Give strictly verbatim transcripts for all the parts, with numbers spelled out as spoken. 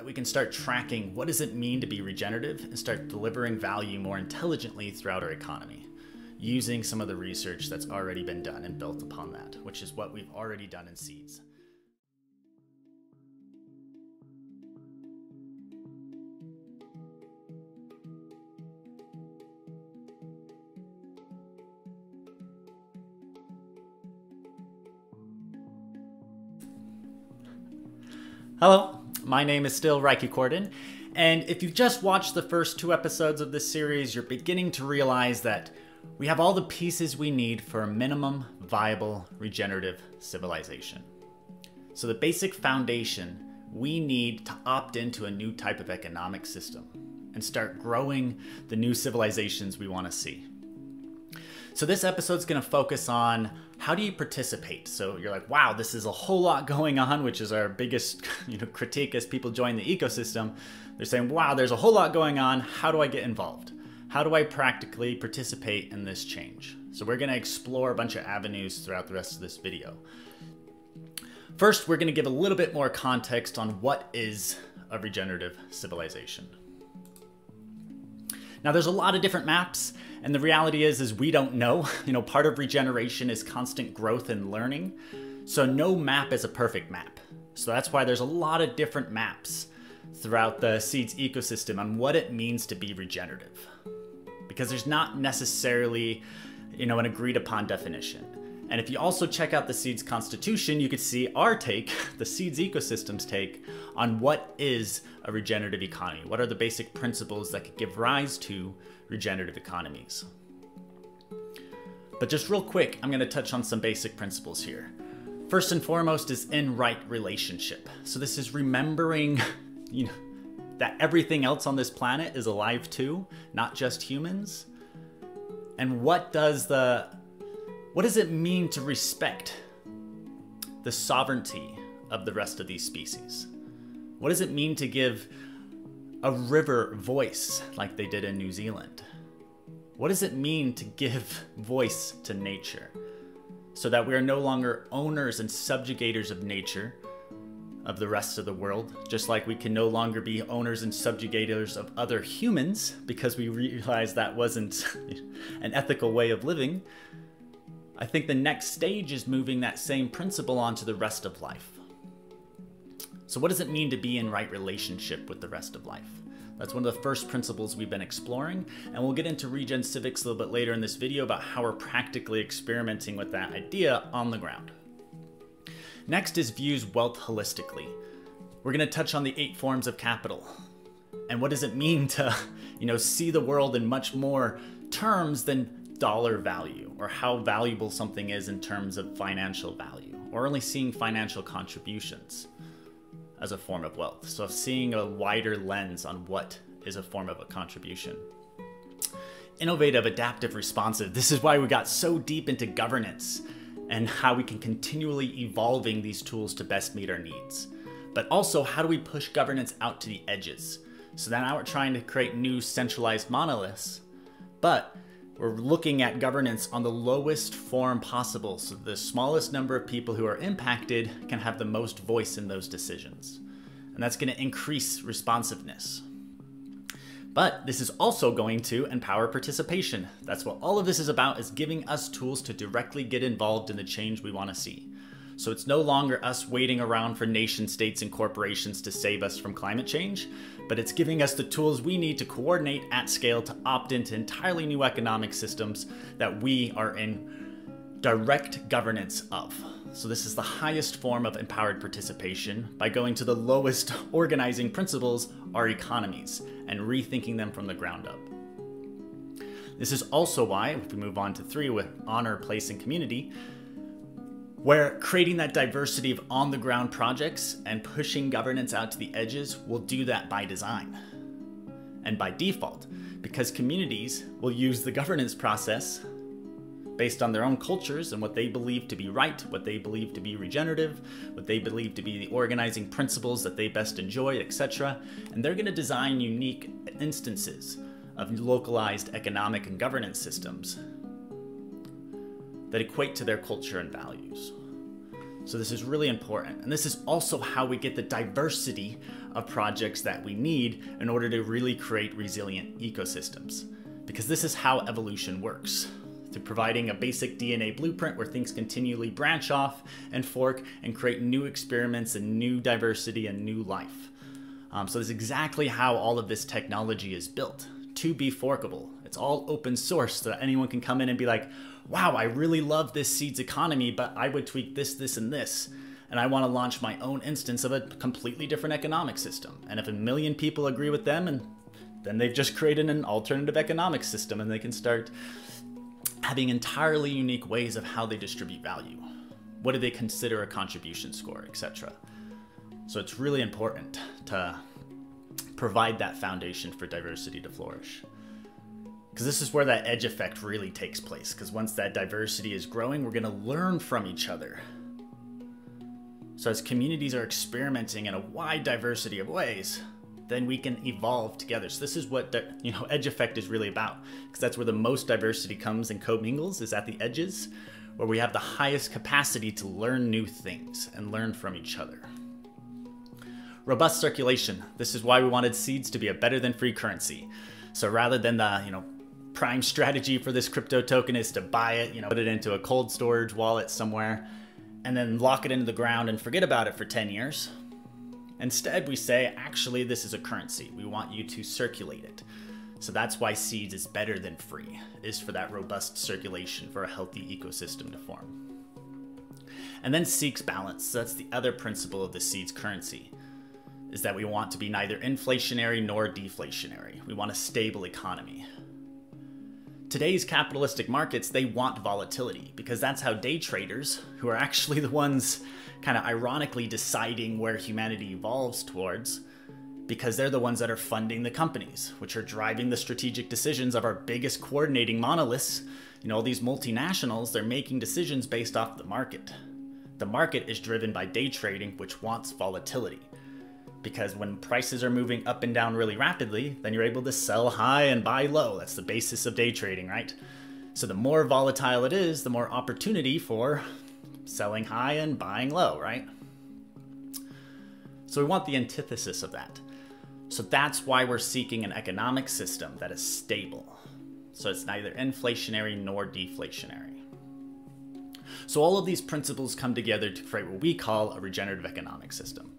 that we can start tracking what does it mean to be regenerative and start delivering value more intelligently throughout our economy, using some of the research that's already been done and built upon that, which is what we've already done in SEEDS. Hello, my name is still Raiki Corden, and if you've just watched the first two episodes of this series, you're beginning to realize that we have all the pieces we need for a minimum viable regenerative civilization. So the basic foundation we need to opt into a new type of economic system and start growing the new civilizations we want to see. So this episode's going to focus on how do you participate? So you're like, wow, this is a whole lot going on, which is our biggest you know, critique as people join the ecosystem. They're saying, wow, there's a whole lot going on. How do I get involved? How do I practically participate in this change? So we're going to explore a bunch of avenues throughout the rest of this video. First, we're going to give a little bit more context on what is a regenerative civilization. Now, there's a lot of different maps, and the reality is, is we don't know. You know, part of regeneration is constant growth and learning. So no map is a perfect map. So that's why there's a lot of different maps throughout the SEEDS ecosystem on what it means to be regenerative. Because there's not necessarily, you know, an agreed upon definition. And if you also check out the SEEDS Constitution, you could see our take, the SEEDS ecosystem's take, on what is a regenerative economy. What are the basic principles that could give rise to regenerative economies? But just real quick, I'm going to touch on some basic principles here. First and foremost is in-right relationship. So this is remembering, you know, that everything else on this planet is alive too, not just humans. And what does the What does it mean to respect the sovereignty of the rest of these species? What does it mean to give a river voice like they did in New Zealand? What does it mean to give voice to nature so that we are no longer owners and subjugators of nature, of the rest of the world, just like we can no longer be owners and subjugators of other humans because we realized that wasn't an ethical way of living? I think the next stage is moving that same principle onto the rest of life. So what does it mean to be in right relationship with the rest of life? That's one of the first principles we've been exploring, and we'll get into Regen Civics a little bit later in this video about how we're practically experimenting with that idea on the ground. Next is views wealth holistically. We're going to touch on the eight forms of capital. And what does it mean to, you know, see the world in much more terms than dollar value, or how valuable something is in terms of financial value, or only seeing financial contributions as a form of wealth. So seeing a wider lens on what is a form of a contribution. Innovative, adaptive, responsive. This is why we got so deep into governance and how we can continually evolving these tools to best meet our needs. But also, how do we push governance out to the edges? So now we're trying to create new centralized monoliths, but we're looking at governance on the lowest form possible, so the smallest number of people who are impacted can have the most voice in those decisions. And that's going to increase responsiveness. But this is also going to empower participation. That's what all of this is about, is giving us tools to directly get involved in the change we want to see. So it's no longer us waiting around for nation states and corporations to save us from climate change, but it's giving us the tools we need to coordinate at scale to opt into entirely new economic systems that we are in direct governance of. So this is the highest form of empowered participation by going to the lowest organizing principles, our economies, and rethinking them from the ground up. This is also why, if we move on to three with honor, place, and community, where creating that diversity of on-the-ground projects and pushing governance out to the edges will do that by design and by default, because communities will use the governance process based on their own cultures and what they believe to be right, what they believe to be regenerative, what they believe to be the organizing principles that they best enjoy, et cetera. And they're going to design unique instances of localized economic and governance systems that equate to their culture and values. So this is really important. And this is also how we get the diversity of projects that we need in order to really create resilient ecosystems. Because this is how evolution works, through providing a basic D N A blueprint where things continually branch off and fork and create new experiments and new diversity and new life. Um, so that's exactly how all of this technology is built, to be forkable. It's all open source so that anyone can come in and be like, wow, I really love this seeds economy, but I would tweak this, this, and this. And I want to launch my own instance of a completely different economic system. And if a million people agree with them, and then they've just created an alternative economic system, and they can start having entirely unique ways of how they distribute value. What do they consider a contribution score, et cetera. So it's really important to provide that foundation for diversity to flourish. Because this is where that edge effect really takes place. Because once that diversity is growing, we're going to learn from each other. So as communities are experimenting in a wide diversity of ways, then we can evolve together. So this is what, you know, edge effect is really about, because that's where the most diversity comes and co-mingles, is at the edges, where we have the highest capacity to learn new things and learn from each other. Robust circulation. This is why we wanted seeds to be a better than free currency. So rather than the, you know, prime strategy for this crypto token is to buy it, you know, put it into a cold storage wallet somewhere, and then lock it into the ground and forget about it for ten years. Instead, we say, actually, this is a currency. We want you to circulate it. So that's why seeds is better than free, is for that robust circulation for a healthy ecosystem to form. And then seeks balance. So that's the other principle of the seeds currency, is that we want to be neither inflationary nor deflationary. We want a stable economy. Today's capitalistic markets, they want volatility, because that's how day traders, who are actually the ones kind of ironically deciding where humanity evolves towards, because they're the ones that are funding the companies, which are driving the strategic decisions of our biggest coordinating monoliths. You know, all these multinationals, they're making decisions based off the market. The market is driven by day trading, which wants volatility. Because when prices are moving up and down really rapidly, then you're able to sell high and buy low. That's the basis of day trading, right? So the more volatile it is, the more opportunity for selling high and buying low, right? So we want the antithesis of that. So that's why we're seeking an economic system that is stable. So it's neither inflationary nor deflationary. So all of these principles come together to create what we call a regenerative economic system.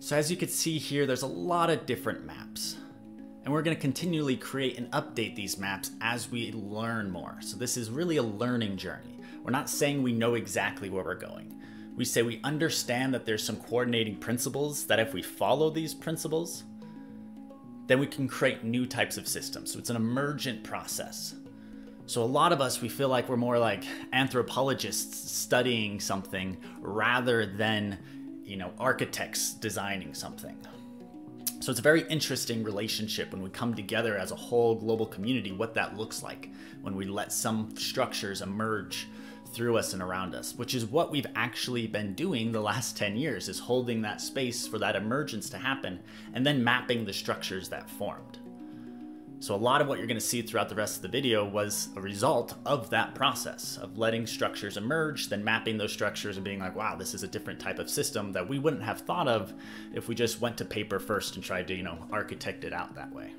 So as you can see here, there's a lot of different maps, and we're going to continually create and update these maps as we learn more. So this is really a learning journey. We're not saying we know exactly where we're going. We say we understand that there's some coordinating principles, that if we follow these principles, then we can create new types of systems. So it's an emergent process. So a lot of us, we feel like we're more like anthropologists studying something rather than, you know, architects designing something. So it's a very interesting relationship when we come together as a whole global community, what that looks like when we let some structures emerge through us and around us, which is what we've actually been doing the last ten years, is holding that space for that emergence to happen and then mapping the structures that formed. So a lot of what you're going to see throughout the rest of the video was a result of that process of letting structures emerge, then mapping those structures and being like, wow, this is a different type of system that we wouldn't have thought of if we just went to paper first and tried to, you know, architect it out that way.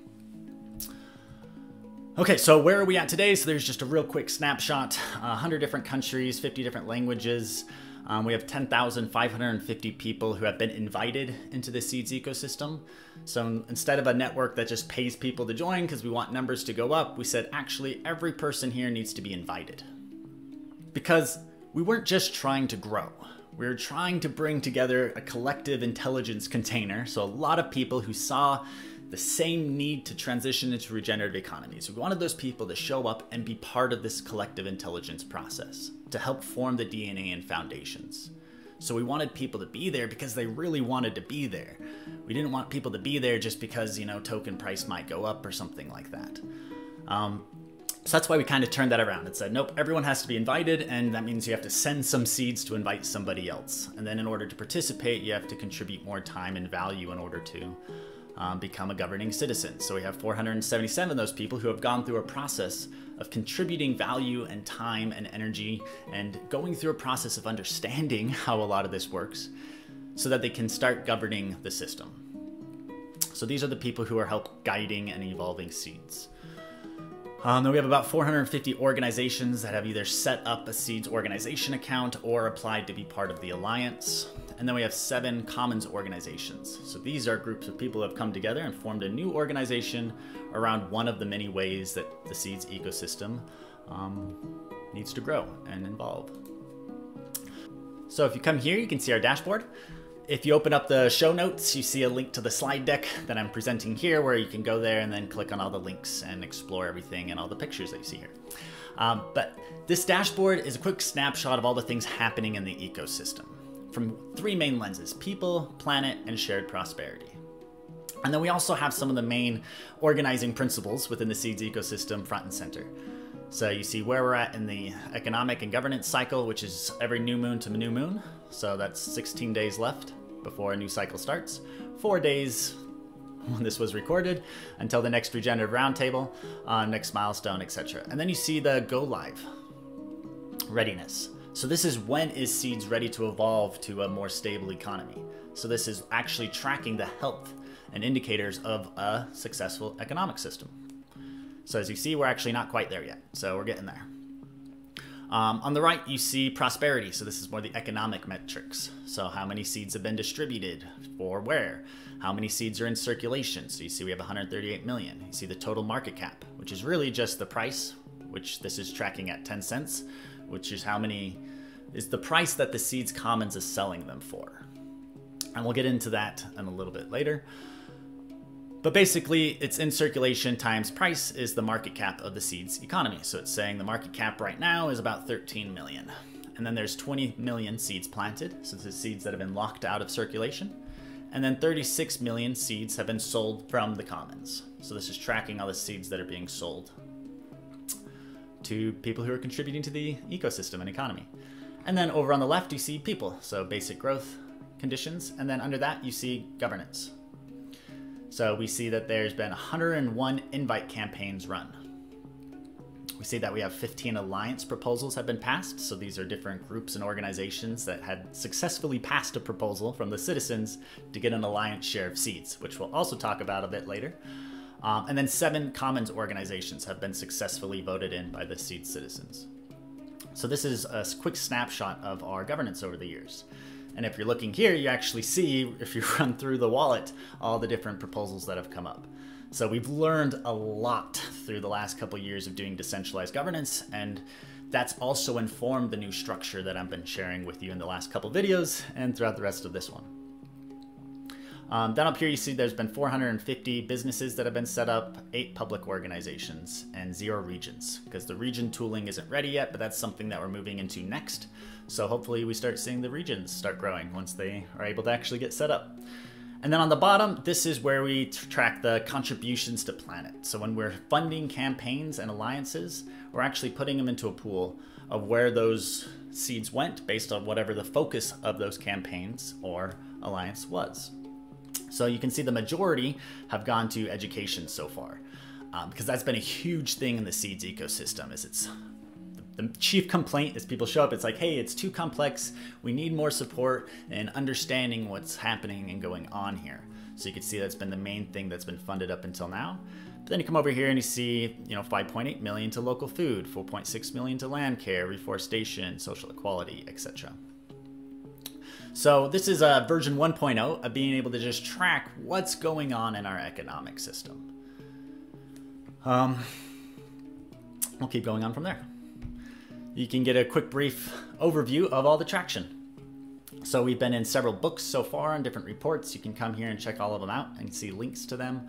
Okay, so where are we at today? So there's just a real quick snapshot, one hundred different countries, fifty different languages. Um, we have ten thousand five hundred fifty people who have been invited into the seeds ecosystem. So instead of a network that just pays people to join because we want numbers to go up, we said, actually, every person here needs to be invited. Because we weren't just trying to grow. We were trying to bring together a collective intelligence container. So a lot of people who saw the same need to transition into regenerative economies. We wanted those people to show up and be part of this collective intelligence process to help form the D N A and foundations. So we wanted people to be there because they really wanted to be there. We didn't want people to be there just because, you know, token price might go up or something like that. Um, so that's why we kind of turned that around and said, nope, everyone has to be invited, and that means you have to send some seeds to invite somebody else. And then in order to participate, you have to contribute more time and value in order to um, become a governing citizen. So we have four hundred seventy-seven of those people who have gone through a process of contributing value and time and energy and going through a process of understanding how a lot of this works so that they can start governing the system. So these are the people who are help guiding and evolving SEEDS. Um, then we have about four hundred fifty organizations that have either set up a SEEDS organization account or applied to be part of the alliance. And then we have seven commons organizations. So these are groups of people who have come together and formed a new organization around one of the many ways that the SEEDS ecosystem um, needs to grow and evolve. So if you come here, you can see our dashboard. If you open up the show notes, you see a link to the slide deck that I'm presenting here, where you can go there and then click on all the links and explore everything and all the pictures that you see here. Um, but this dashboard is a quick snapshot of all the things happening in the ecosystem from three main lenses: people, planet, and shared prosperity. And then we also have some of the main organizing principles within the SEEDS ecosystem front and center. So you see where we're at in the economic and governance cycle, which is every new moon to new moon. So that's sixteen days left before a new cycle starts. Four days when this was recorded until the next regenerative roundtable, uh, next milestone, et cetera. And then you see the go live readiness. So this is when is SEEDS ready to evolve to a more stable economy. So this is actually tracking the health and indicators of a successful economic system. So as you see, we're actually not quite there yet. So we're getting there. Um, on the right, you see prosperity. So this is more the economic metrics. So how many seeds have been distributed for where? How many seeds are in circulation? So you see we have one hundred thirty-eight million. You see the total market cap, which is really just the price, which this is tracking at ten cents, which is how many is the price that the SEEDS Commons is selling them for. And we'll get into that in a little bit later. But basically, it's in circulation times price is the market cap of the SEEDS economy. So it's saying the market cap right now is about thirteen million. And then there's twenty million seeds planted. So this is seeds that have been locked out of circulation. And then thirty-six million seeds have been sold from the commons. So this is tracking all the seeds that are being sold to people who are contributing to the ecosystem and economy. And then over on the left, you see people. So basic growth conditions. And then under that, you see governance. So we see that there's been one hundred one invite campaigns run. We see that we have fifteen alliance proposals have been passed. So these are different groups and organizations that had successfully passed a proposal from the citizens to get an alliance share of seeds, which we'll also talk about a bit later. Um, and then seven commons organizations have been successfully voted in by the SEEDS citizens. So this is a quick snapshot of our governance over the years. And if you're looking here, you actually see, if you run through the wallet, all the different proposals that have come up. So we've learned a lot through the last couple of years of doing decentralized governance, and that's also informed the new structure that I've been sharing with you in the last couple of videos and throughout the rest of this one. Um, down up here, you see there's been four hundred fifty businesses that have been set up, eight public organizations, and zero regions, because the region tooling isn't ready yet, but that's something that we're moving into next. So hopefully we start seeing the regions start growing once they are able to actually get set up. And then on the bottom, this is where we track the contributions to planet. So when we're funding campaigns and alliances, we're actually putting them into a pool of where those seeds went based on whatever the focus of those campaigns or alliance was. So you can see the majority have gone to education so far, um, because that's been a huge thing in the SEEDS ecosystem. Is it's the chief complaint is people show up, it's like, hey, it's too complex. We need more support and understanding what's happening and going on here. So you can see that's been the main thing that's been funded up until now. But then you come over here and you see, you know, five point eight million to local food, four point six million to land care, reforestation, social equality, et cetera. So this is a version one point oh of being able to just track what's going on in our economic system. Um, we'll keep going on from there. You can get a quick brief overview of all the traction. So we've been in several books so far and different reports. You can come here and check all of them out and see links to them.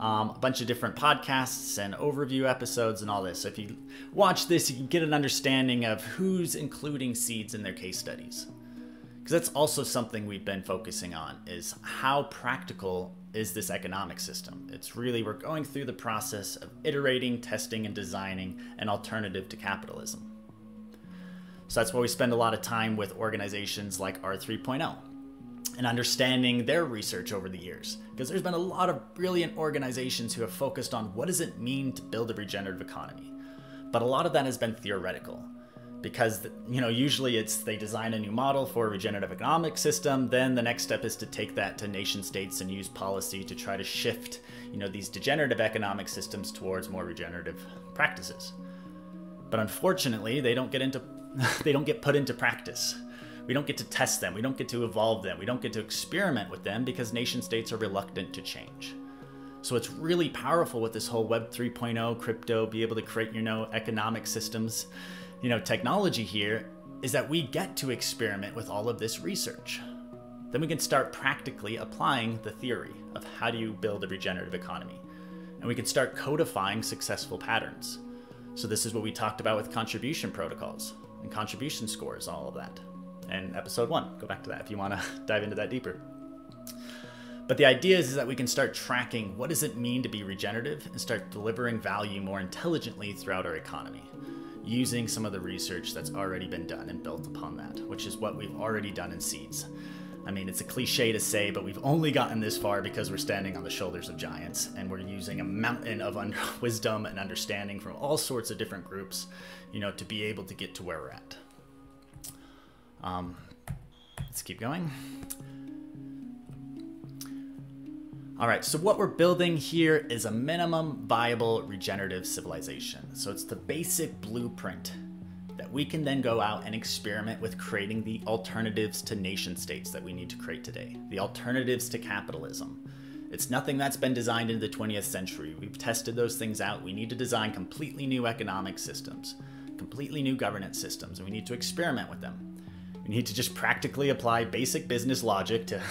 Um, a bunch of different podcasts and overview episodes and all this. So if you watch this, you can get an understanding of who's including seeds in their case studies. Because that's also something we've been focusing on, is how practical is this economic system? It's really, we're going through the process of iterating, testing, and designing an alternative to capitalism. So that's why we spend a lot of time with organizations like R three point oh. and understanding their research over the years, because there's been a lot of brilliant organizations who have focused on what does it mean to build a regenerative economy. But a lot of that has been theoretical, because, you know, usually it's they design a new model for a regenerative economic system, then the next step is to take that to nation states and use policy to try to shift, you know, these degenerative economic systems towards more regenerative practices. But unfortunately, they don't get into they don't get put into practice. We don't get to test them, we don't get to evolve them, we don't get to experiment with them because nation states are reluctant to change. So it's really powerful with this whole Web three point oh, crypto, be able to create, you know, economic systems, you know, technology here, is that we get to experiment with all of this research. Then we can start practically applying the theory of how do you build a regenerative economy. And we can start codifying successful patterns. So this is what we talked about with contribution protocols and contribution scores, all of that. And episode one, go back to that if you want to dive into that deeper. But the idea is, is that we can start tracking what does it mean to be regenerative and start delivering value more intelligently throughout our economy, using some of the research that's already been done and built upon that, which is what we've already done in SEEDS. I mean, it's a cliche to say, but we've only gotten this far because we're standing on the shoulders of giants and we're using a mountain of un wisdom and understanding from all sorts of different groups, you know, to be able to get to where we're at. Um, let's keep going. All right, so what we're building here is a minimum viable regenerative civilization. So it's the basic blueprint that we can then go out and experiment with creating the alternatives to nation states that we need to create today, the alternatives to capitalism. It's nothing that's been designed in the twentieth century. We've tested those things out. We need to design completely new economic systems, completely new governance systems, and we need to experiment with them. We need to just practically apply basic business logic to,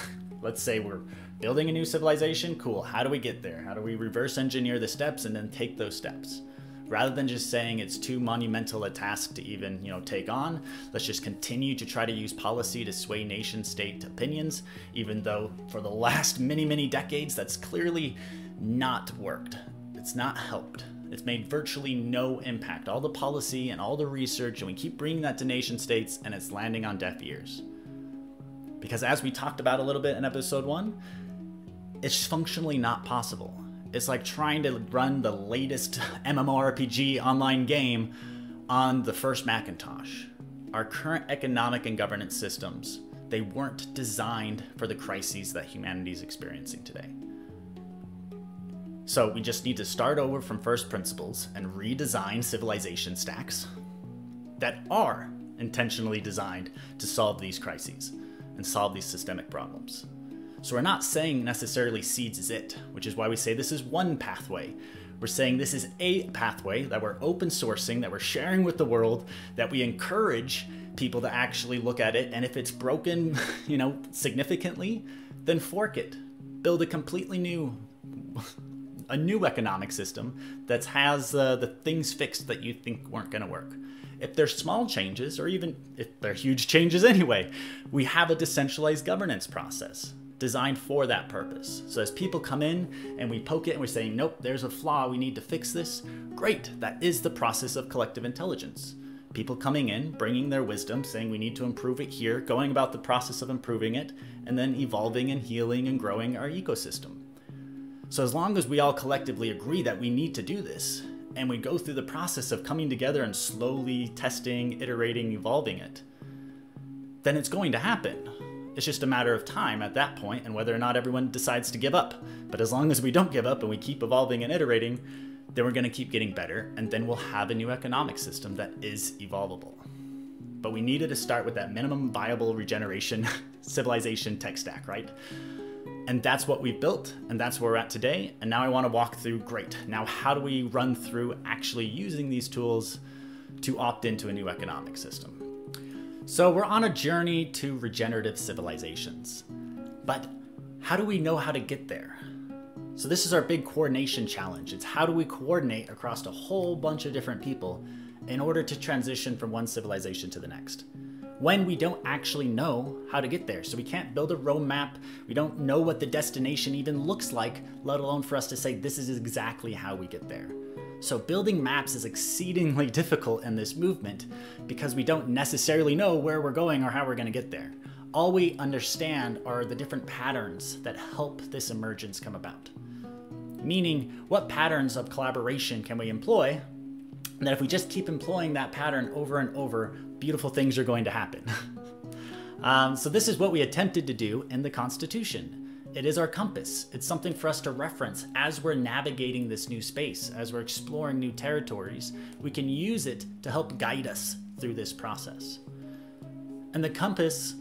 let's say we're building a new civilization. Cool, how do we get there? How do we reverse engineer the steps and then take those steps? Rather than just saying it's too monumental a task to even, you know, take on, let's just continue to try to use policy to sway nation state opinions, even though for the last many, many decades, that's clearly not worked. It's not helped. It's made virtually no impact. All the policy and all the research, and we keep bringing that to nation states, and it's landing on deaf ears. Because as we talked about a little bit in episode one, it's functionally not possible. It's like trying to run the latest M M O R P G online game on the first Macintosh. Our current economic and governance systems, they weren't designed for the crises that humanity is experiencing today. So we just need to start over from first principles and redesign civilization stacks that are intentionally designed to solve these crises and solve these systemic problems. So we're not saying necessarily SEEDS is it, which is why we say this is one pathway. We're saying this is a pathway that we're open sourcing, that we're sharing with the world, that we encourage people to actually look at it. And if it's broken, you know, significantly, then fork it, build a completely new a new economic system that has uh, the things fixed that you think weren't going to work. If they're small changes, or even if they're huge changes anyway, we have a decentralized governance process designed for that purpose. So as people come in and we poke it and we're saying, nope, there's a flaw, we need to fix this. Great, that is the process of collective intelligence. People coming in, bringing their wisdom, saying we need to improve it here, going about the process of improving it, and then evolving and healing and growing our ecosystem. So as long as we all collectively agree that we need to do this, and we go through the process of coming together and slowly testing, iterating, evolving it, then it's going to happen. It's just a matter of time at that point and whether or not everyone decides to give up. But as long as we don't give up and we keep evolving and iterating, then we're going to keep getting better, and then we'll have a new economic system that is evolvable. But we needed to start with that minimum viable regeneration civilization tech stack, right? And that's what we've built, and that's where we're at today. And now I want to walk through, great, now how do we run through actually using these tools to opt into a new economic system? So we're on a journey to regenerative civilizations, but how do we know how to get there? So this is our big coordination challenge. It's how do we coordinate across a whole bunch of different people in order to transition from one civilization to the next, when we don't actually know how to get there. So we can't build a roadmap. We don't know what the destination even looks like, let alone for us to say this is exactly how we get there. So building maps is exceedingly difficult in this movement because we don't necessarily know where we're going or how we're going to get there. all we understand are the different patterns that help this emergence come about. Meaning, what patterns of collaboration can we employ that if we just keep employing that pattern over and over, beautiful things are going to happen. um, so this is what we attempted to do in the Constitution. It is our compass. It's something for us to reference as we're navigating this new space, as we're exploring new territories. We can use it to help guide us through this process. And the compass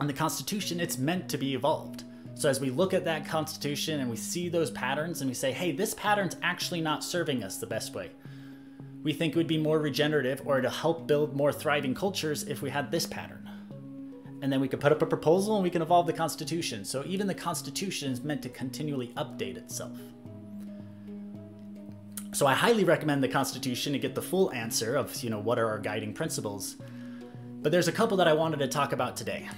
and the Constitution, it's meant to be evolved. So as we look at that Constitution and we see those patterns and we say, hey, this pattern's actually not serving us the best way. We think it would be more regenerative or to help build more thriving cultures if we had this pattern. And then we can put up a proposal and we can evolve the Constitution. So even the Constitution is meant to continually update itself. So I highly recommend the Constitution to get the full answer of, you know, what are our guiding principles. But there's a couple that I wanted to talk about today,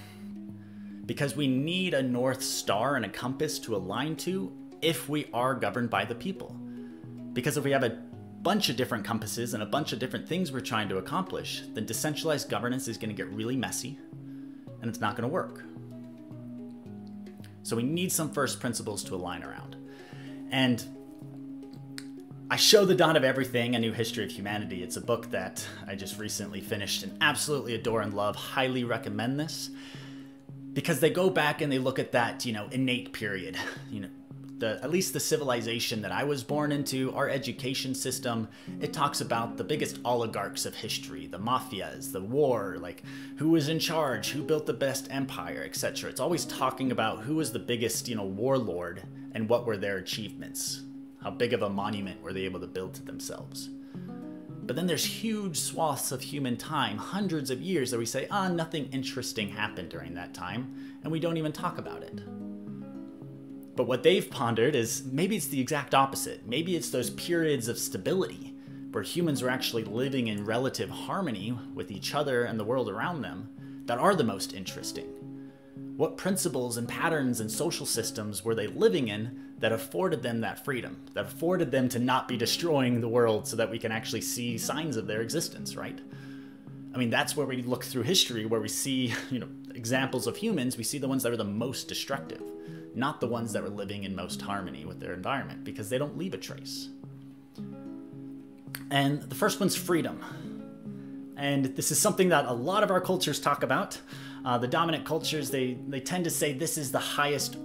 because we need a North Star and a compass to align to if we are governed by the people. Because if we have a bunch of different compasses and a bunch of different things we're trying to accomplish, then decentralized governance is going to get really messy. And it's not going to work. So we need some first principles to align around. And I show The Dawn of Everything, A New History of Humanity. It's a book that I just recently finished and absolutely adore and love. Highly recommend this, because they go back and they look at that, you know, innate period, you know, the, at least the civilization that I was born into, our education system. It talks about the biggest oligarchs of history, the mafias, the war, like who was in charge, who built the best empire, et cetera. It's always talking about who was the biggest, you know, warlord and what were their achievements. How big of a monument were they able to build to themselves? But then there's huge swaths of human time, hundreds of years, that we say, ah, nothing interesting happened during that time, and we don't even talk about it. But what they've pondered is maybe it's the exact opposite. Maybe it's those periods of stability where humans were actually living in relative harmony with each other and the world around them that are the most interesting. What principles and patterns and social systems were they living in that afforded them that freedom, that afforded them to not be destroying the world so that we can actually see signs of their existence, right? I mean, that's where we look through history, where we see, you know, examples of humans. We see the ones that are the most destructive, not the ones that were living in most harmony with their environment, because they don't leave a trace. And the first one's freedom. And this is something that a lot of our cultures talk about. Uh, the dominant cultures, they, they tend to say this is the highest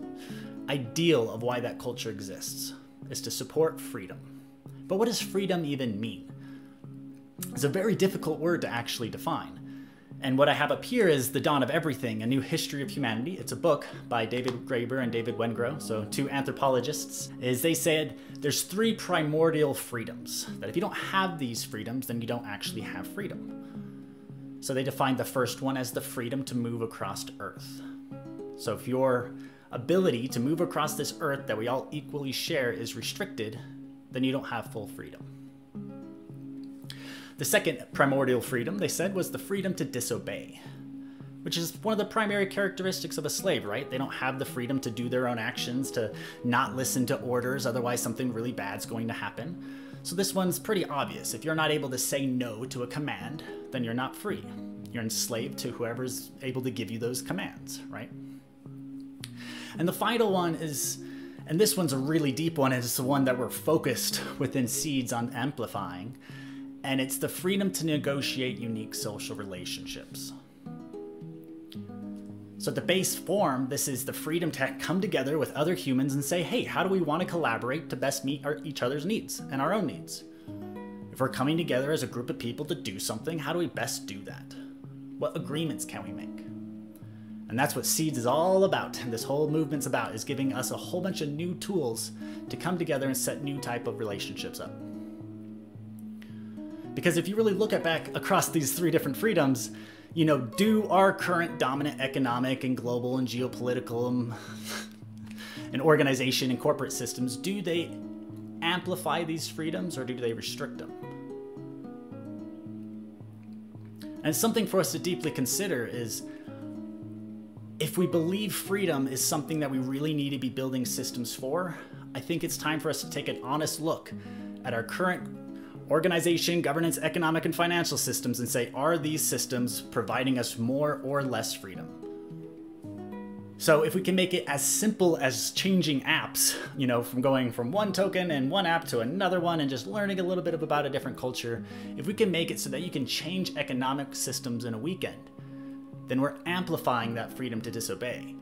ideal of why that culture exists, is to support freedom. But what does freedom even mean? It's a very difficult word to actually define. And what I have up here is The Dawn of Everything, A New History of Humanity. It's a book by David Graeber and David Wengrow, so two anthropologists. Is they said there's three primordial freedoms, that if you don't have these freedoms, then you don't actually have freedom. So they defined the first one as the freedom to move across Earth. So if your ability to move across this Earth that we all equally share is restricted, then you don't have full freedom. The second primordial freedom, they said, was the freedom to disobey, which is one of the primary characteristics of a slave, right? They don't have the freedom to do their own actions, to not listen to orders, otherwise something really bad's going to happen. So this one's pretty obvious. If you're not able to say no to a command, then you're not free. You're enslaved to whoever's able to give you those commands, right? And the final one is, and this one's a really deep one, it's the one that we're focused within SEEDS on amplifying, and it's the freedom to negotiate unique social relationships. So at the base form, this is the freedom to come together with other humans and say, hey, how do we want to collaborate to best meet our, each other's needs and our own needs? If we're coming together as a group of people to do something, how do we best do that? What agreements can we make? And that's what SEEDS is all about, and this whole movement's about, is giving us a whole bunch of new tools to come together and set new type of relationships up. Because if you really look at back across these three different freedoms, you know, do our current dominant economic and global and geopolitical and, and organization and corporate systems, do they amplify these freedoms or do they restrict them? And something for us to deeply consider is, if we believe freedom is something that we really need to be building systems for, I think it's time for us to take an honest look at our current organization, governance, economic, and financial systems and say, are these systems providing us more or less freedom? So if we can make it as simple as changing apps, you know, from going from one token and one app to another one and just learning a little bit about a different culture, if we can make it so that you can change economic systems in a weekend, then we're amplifying that freedom to disobey.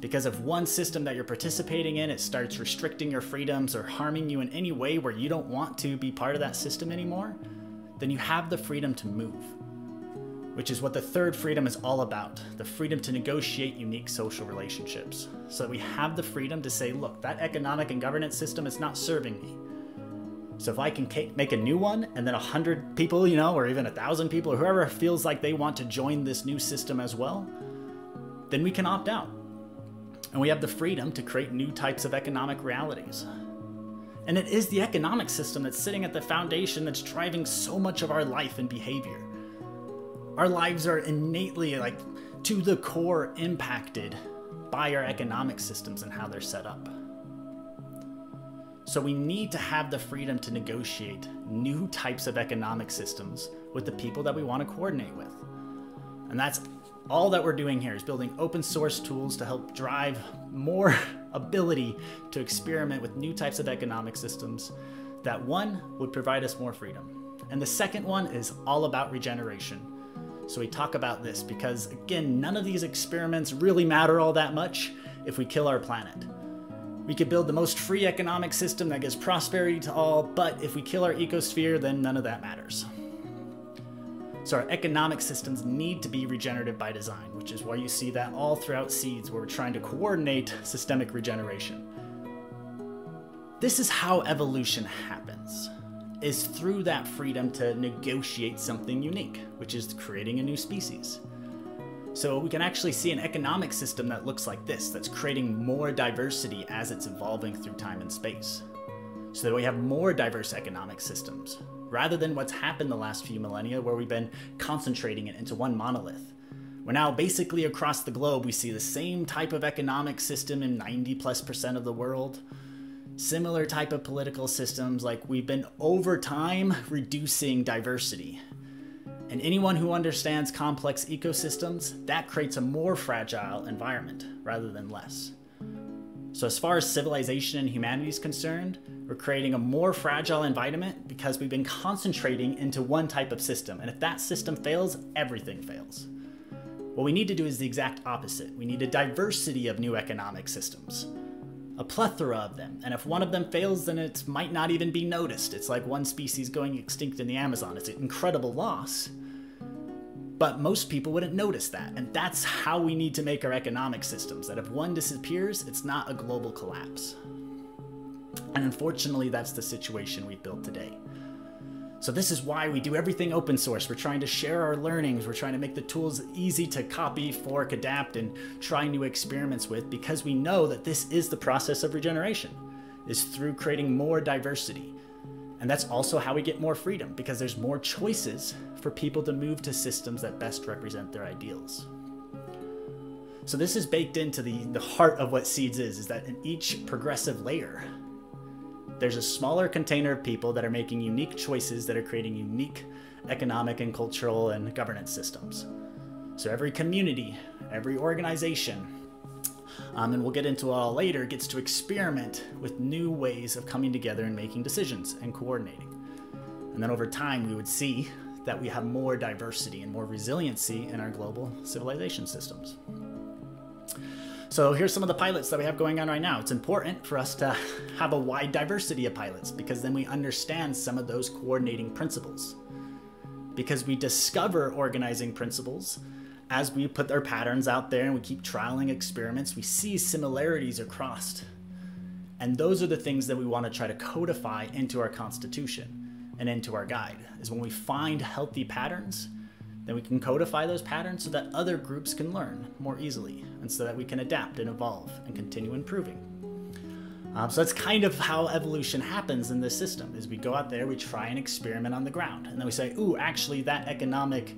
Because if one system that you're participating in, it starts restricting your freedoms or harming you in any way where you don't want to be part of that system anymore, then you have the freedom to move. Which is what the third freedom is all about, the freedom to negotiate unique social relationships. So that we have the freedom to say, look, that economic and governance system is not serving me. So if I can make a new one and then a hundred people, you know, or even a thousand people or whoever feels like they want to join this new system as well, then we can opt out. And we have the freedom to create new types of economic realities. And it is the economic system that's sitting at the foundation that's driving so much of our life and behavior. Our lives are innately, like, to the core impacted by our economic systems and how they're set up. So we need to have the freedom to negotiate new types of economic systems with the people that we want to coordinate with. And that's all that we're doing here, is building open source tools to help drive more ability to experiment with new types of economic systems that, one, would provide us more freedom. And the second one is all about regeneration. So we talk about this because, again, none of these experiments really matter all that much if we kill our planet. We could build the most free economic system that gives prosperity to all, but if we kill our ecosphere, then none of that matters. So our economic systems need to be regenerative by design, which is why you see that all throughout SEEDS, where we're trying to coordinate systemic regeneration. This is how evolution happens. Is through that freedom to negotiate something unique, which is creating a new species. So we can actually see an economic system that looks like this, that's creating more diversity as it's evolving through time and space. So that we have more diverse economic systems, rather than what's happened the last few millennia where we've been concentrating it into one monolith. We're now basically across the globe, we see the same type of economic system in ninety plus percent of the world. Similar type of political systems, like we've been over time reducing diversity. And anyone who understands complex ecosystems, that creates a more fragile environment rather than less. So as far as civilization and humanity is concerned, we're creating a more fragile environment because we've been concentrating into one type of system. And if that system fails, everything fails. What we need to do is the exact opposite. We need a diversity of new economic systems. A plethora of them, and if one of them fails, then it might not even be noticed. It's like one species going extinct in the Amazon. It's an incredible loss, but most people wouldn't notice that, and that's how we need to make our economic systems, that if one disappears, it's not a global collapse. And unfortunately, that's the situation we've built today. So this is why we do everything open source. We're trying to share our learnings. We're trying to make the tools easy to copy, fork, adapt, and try new experiments with, because we know that this is the process of regeneration, is through creating more diversity. And that's also how we get more freedom, because there's more choices for people to move to systems that best represent their ideals. So this is baked into the, the heart of what SEEDS is, is that in each progressive layer, there's a smaller container of people that are making unique choices that are creating unique economic and cultural and governance systems. So every community, every organization, um, and we'll get into it all later, gets to experiment with new ways of coming together and making decisions and coordinating. And then over time, we would see that we have more diversity and more resiliency in our global civilization systems. So here's some of the pilots that we have going on right now. It's important for us to have a wide diversity of pilots, because then we understand some of those coordinating principles. Because we discover organizing principles as we put their patterns out there and we keep trialing experiments, we see similarities across. And those are the things that we want to try to codify into our constitution and into our guide, is when we find healthy patterns, then we can codify those patterns so that other groups can learn more easily, and so that we can adapt and evolve and continue improving. Um, so that's kind of how evolution happens in this system, is we go out there, we try an experiment on the ground, and then we say, ooh, actually that economic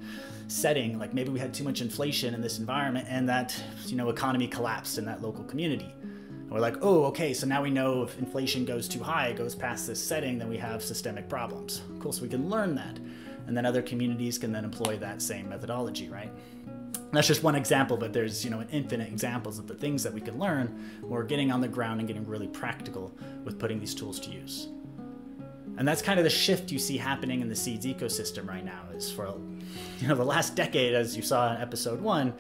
setting, like maybe we had too much inflation in this environment and that, you know, economy collapsed in that local community. And we're like, oh, okay, so now we know if inflation goes too high, it goes past this setting, then we have systemic problems. Cool, so we can learn that. And then other communities can then employ that same methodology, right? That's just one example, but there's, you know, infinite examples of the things that we can learn when we're getting on the ground and getting really practical with putting these tools to use. And that's kind of the shift you see happening in the SEEDS ecosystem right now. Is for, you know, the last decade, as you saw in episode one,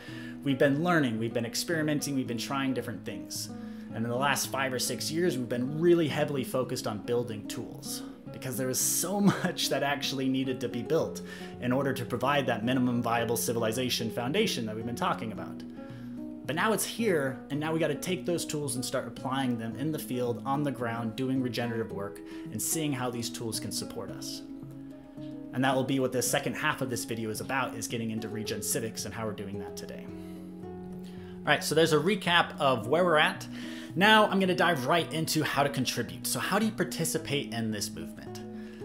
we've been learning, we've been experimenting, we've been trying different things. And in the last five or six years, we've been really heavily focused on building tools, because there was so much that actually needed to be built in order to provide that minimum viable civilization foundation that we've been talking about. But now it's here, and now we got to take those tools and start applying them in the field, on the ground, doing regenerative work, and seeing how these tools can support us. And that will be what the second half of this video is about, is getting into Regen Civics and how we're doing that today. All right, so there's a recap of where we're at. Now I'm gonna dive right into how to contribute. So how do you participate in this movement?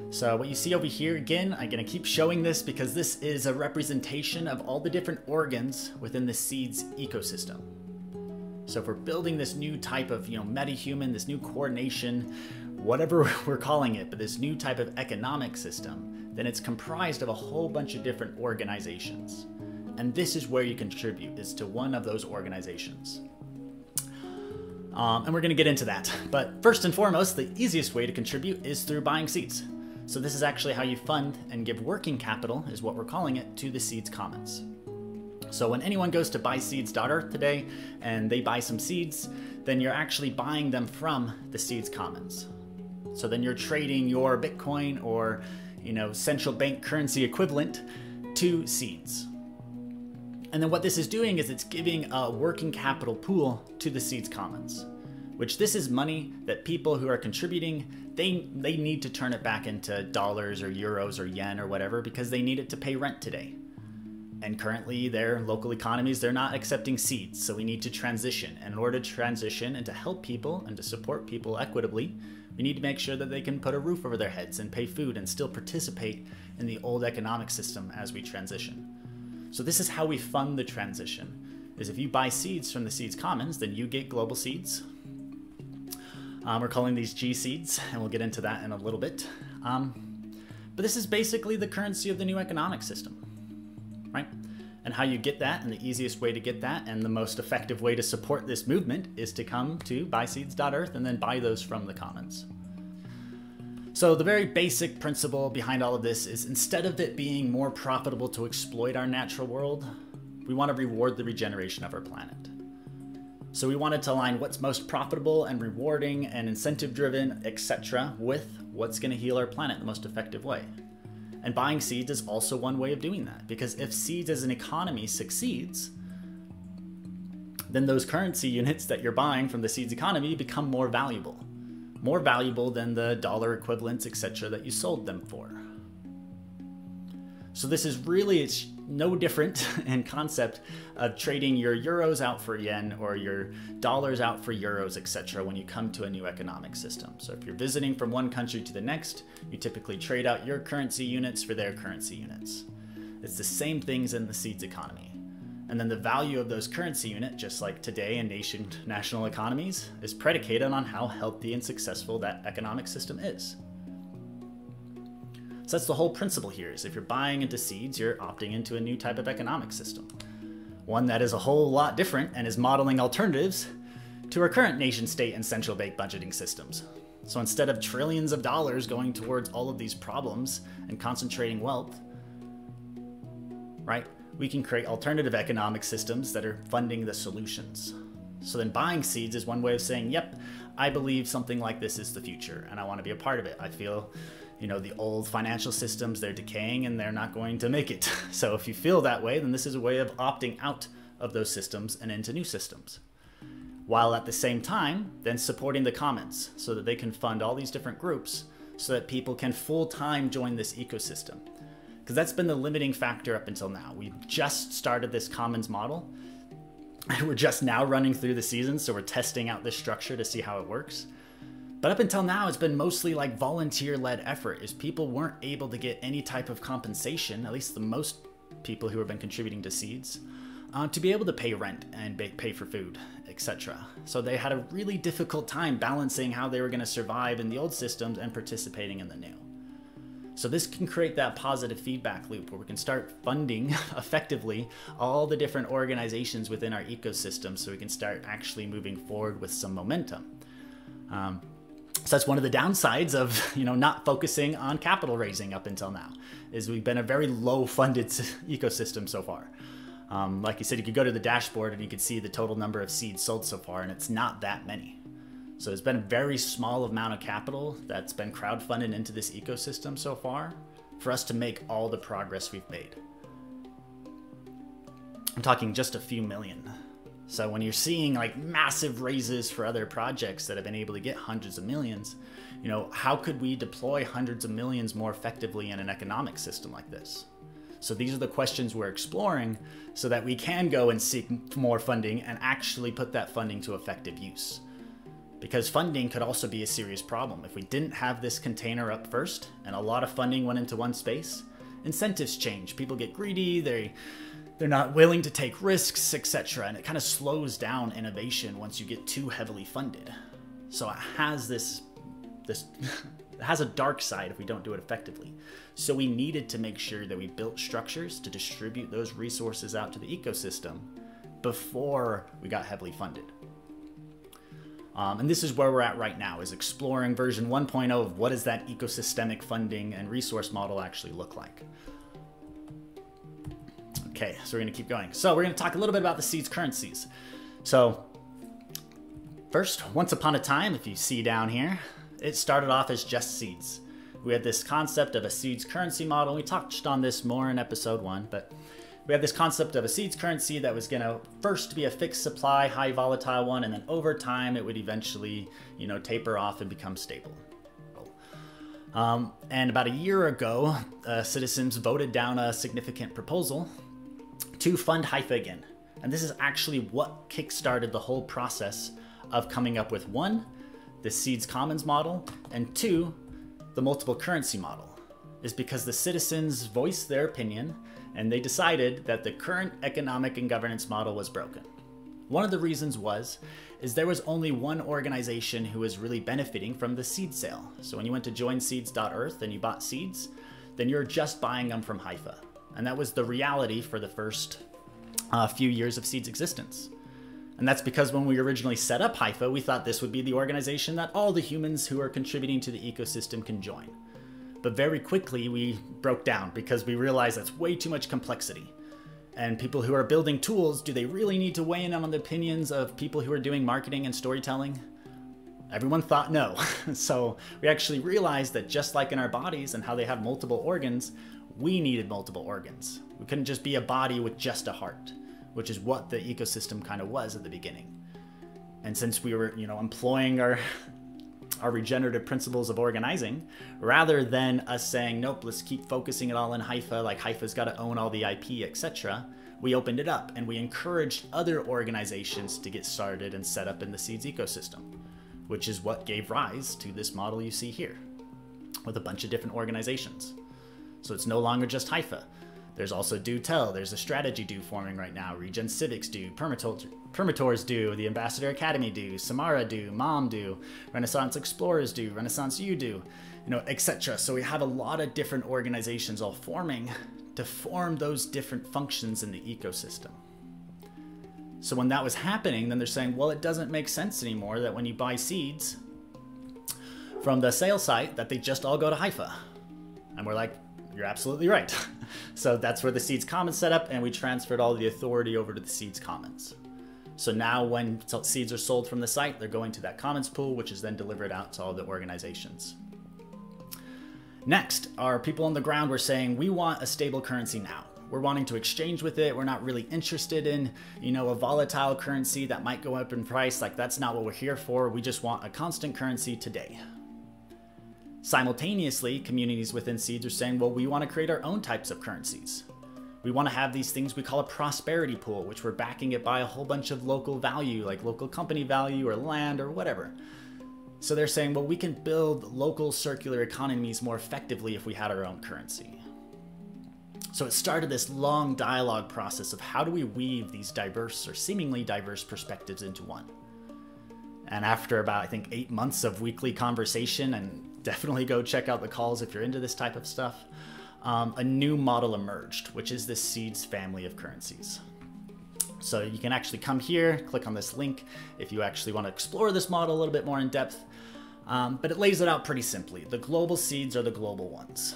So what you see over here, again, I'm gonna keep showing this because this is a representation of all the different organs within the SEEDS ecosystem. So if we're building this new type of, you know, metahuman, this new coordination, whatever we're calling it, but this new type of economic system, then it's comprised of a whole bunch of different organizations. And this is where you contribute, is to one of those organizations. Um, and we're going to get into that. But first and foremost, the easiest way to contribute is through buying seeds. So this is actually how you fund and give working capital, is what we're calling it, to the SEEDS Commons. So when anyone goes to buy seeds dot earth today and they buy some seeds, then you're actually buying them from the SEEDS Commons. So then you're trading your Bitcoin or, you know, central bank currency equivalent to seeds. And then what this is doing is it's giving a working capital pool to the SEEDS Commons, which this is money that people who are contributing, they, they need to turn it back into dollars or euros or yen or whatever, because they need it to pay rent today. And currently their local economies, they're not accepting seeds. So we need to transition. And in order to transition and to help people and to support people equitably, we need to make sure that they can put a roof over their heads and pay food and still participate in the old economic system as we transition. So this is how we fund the transition, is if you buy seeds from the SEEDS Commons, then you get global seeds. Um, we're calling these G seeds, and we'll get into that in a little bit. Um, but this is basically the currency of the new economic system, right? And how you get that, and the easiest way to get that, and the most effective way to support this movement, is to come to buy seeds dot earth and then buy those from the Commons. So the very basic principle behind all of this is, instead of it being more profitable to exploit our natural world, we want to reward the regeneration of our planet. So we wanted to align what's most profitable and rewarding and incentive driven, et cetera, with what's going to heal our planet the most effective way. And buying seeds is also one way of doing that, because if seeds as an economy succeeds, then those currency units that you're buying from the seeds economy become more valuable. More valuable than the dollar equivalents, et cetera, that you sold them for. So this is really, it's no different in concept of trading your euros out for yen or your dollars out for euros, et cetera, when you come to a new economic system. So if you're visiting from one country to the next, you typically trade out your currency units for their currency units. It's the same things in the SEEDS economy. And then the value of those currency units, just like today in nation, national economies, is predicated on how healthy and successful that economic system is. So that's the whole principle here, is if you're buying into seeds, you're opting into a new type of economic system. One that is a whole lot different and is modeling alternatives to our current nation state and central bank budgeting systems. So instead of trillions of dollars going towards all of these problems and concentrating wealth, right? We can create alternative economic systems that are funding the solutions. So then buying seeds is one way of saying, yep, I believe something like this is the future and I want to be a part of it. I feel, you know, the old financial systems, they're decaying and they're not going to make it. So if you feel that way, then this is a way of opting out of those systems and into new systems. While at the same time, then supporting the Commons so that they can fund all these different groups so that people can full-time join this ecosystem. Because that's been the limiting factor up until now. We've just started this Commons model, and we're just now running through the season, so we're testing out this structure to see how it works. But up until now, it's been mostly like volunteer-led effort, is people weren't able to get any type of compensation, at least the most people who have been contributing to seeds, uh, to be able to pay rent and pay for food, et cetera. So they had a really difficult time balancing how they were going to survive in the old systems and participating in the new. So this can create that positive feedback loop where we can start funding effectively all the different organizations within our ecosystem so we can start actually moving forward with some momentum. Um, so that's one of the downsides of, you know, not focusing on capital raising up until now, is we've been a very low funded ecosystem so far. Um, like you said, you could go to the dashboard and you could see the total number of seeds sold so far, and it's not that many. So there's been a very small amount of capital that's been crowdfunded into this ecosystem so far for us to make all the progress we've made. I'm talking just a few million. So when you're seeing like massive raises for other projects that have been able to get hundreds of millions, you know, how could we deploy hundreds of millions more effectively in an economic system like this? So these are the questions we're exploring so that we can go and seek more funding and actually put that funding to effective use. Because funding could also be a serious problem. If we didn't have this container up first and a lot of funding went into one space, incentives change. People get greedy, they, they're not willing to take risks, et cetera. And it kind of slows down innovation once you get too heavily funded. So it has this, this it has a dark side if we don't do it effectively. So we needed to make sure that we built structures to distribute those resources out to the ecosystem before we got heavily funded. Um, and this is where we're at right now, is exploring version one point oh of what does that ecosystemic funding and resource model actually look like. Okay, so we're going to keep going. So we're going to talk a little bit about the seeds currencies. So first, once upon a time, if you see down here, it started off as just seeds. We had this concept of a seeds currency model. We touched on this more in episode one, but we had this concept of a seeds currency that was going to first be a fixed supply, high volatile one, and then over time it would eventually, you know, taper off and become stable. Um, and about a year ago, uh, citizens voted down a significant proposal to fund Hypha again. And this is actually what kickstarted the whole process of coming up with, one, the SEEDS Commons model, and two, the multiple currency model, is because the citizens voiced their opinion and they decided that the current economic and governance model was broken. One of the reasons was, is there was only one organization who was really benefiting from the seed sale. So when you went to join seeds dot earth and you bought seeds, then you're just buying them from Hypha. And that was the reality for the first uh, few years of seeds existence. And that's because when we originally set up Hypha, we thought this would be the organization that all the humans who are contributing to the ecosystem can join. But very quickly we broke down because we realized that's way too much complexity. And people who are building tools, do they really need to weigh in on the opinions of people who are doing marketing and storytelling? Everyone thought no. So we actually realized that just like in our bodies and how they have multiple organs, we needed multiple organs. We couldn't just be a body with just a heart, which is what the ecosystem kind of was at the beginning. And since we were, you know, employing our our regenerative principles of organizing, rather than us saying, nope, let's keep focusing it all in Hypha, like Hypha's got to own all the I P, et cetera, we opened it up and we encouraged other organizations to get started and set up in the seeds ecosystem, which is what gave rise to this model you see here with a bunch of different organizations. So it's no longer just Hypha. There's also Do Tell, there's a strategy do forming right now, Regen Civics do, Permators do, the Ambassador Academy do, Samara do, Mom do, Renaissance Explorers do, Renaissance U do, you know, et cetera. So we have a lot of different organizations all forming to form those different functions in the ecosystem. So when that was happening, then they're saying, well, it doesn't make sense anymore that when you buy seeds from the sale site that they just all go to Hypha. And we're like, you're absolutely right. So that's where the Seeds Commons set up, and we transferred all the authority over to the Seeds Commons. So now when seeds are sold from the site, they're going to that Commons pool, which is then delivered out to all the organizations. Next, our people on the ground were saying, we want a stable currency now. We're wanting to exchange with it. We're not really interested in, you know, a volatile currency that might go up in price. Like, that's not what we're here for. We just want a constant currency today. Simultaneously, communities within seeds are saying, well, we want to create our own types of currencies. We want to have these things we call a prosperity pool, which we're backing it by a whole bunch of local value, like local company value or land or whatever. So they're saying, well, we can build local circular economies more effectively if we had our own currency. So it started this long dialogue process of how do we weave these diverse or seemingly diverse perspectives into one. And after about, I think, eight months of weekly conversation and definitely go check out the calls if you're into this type of stuff. Um, a new model emerged, which is the SEEDS family of currencies. So you can actually come here, click on this link if you actually want to explore this model a little bit more in depth. Um, but it lays it out pretty simply. The global seeds are the global ones.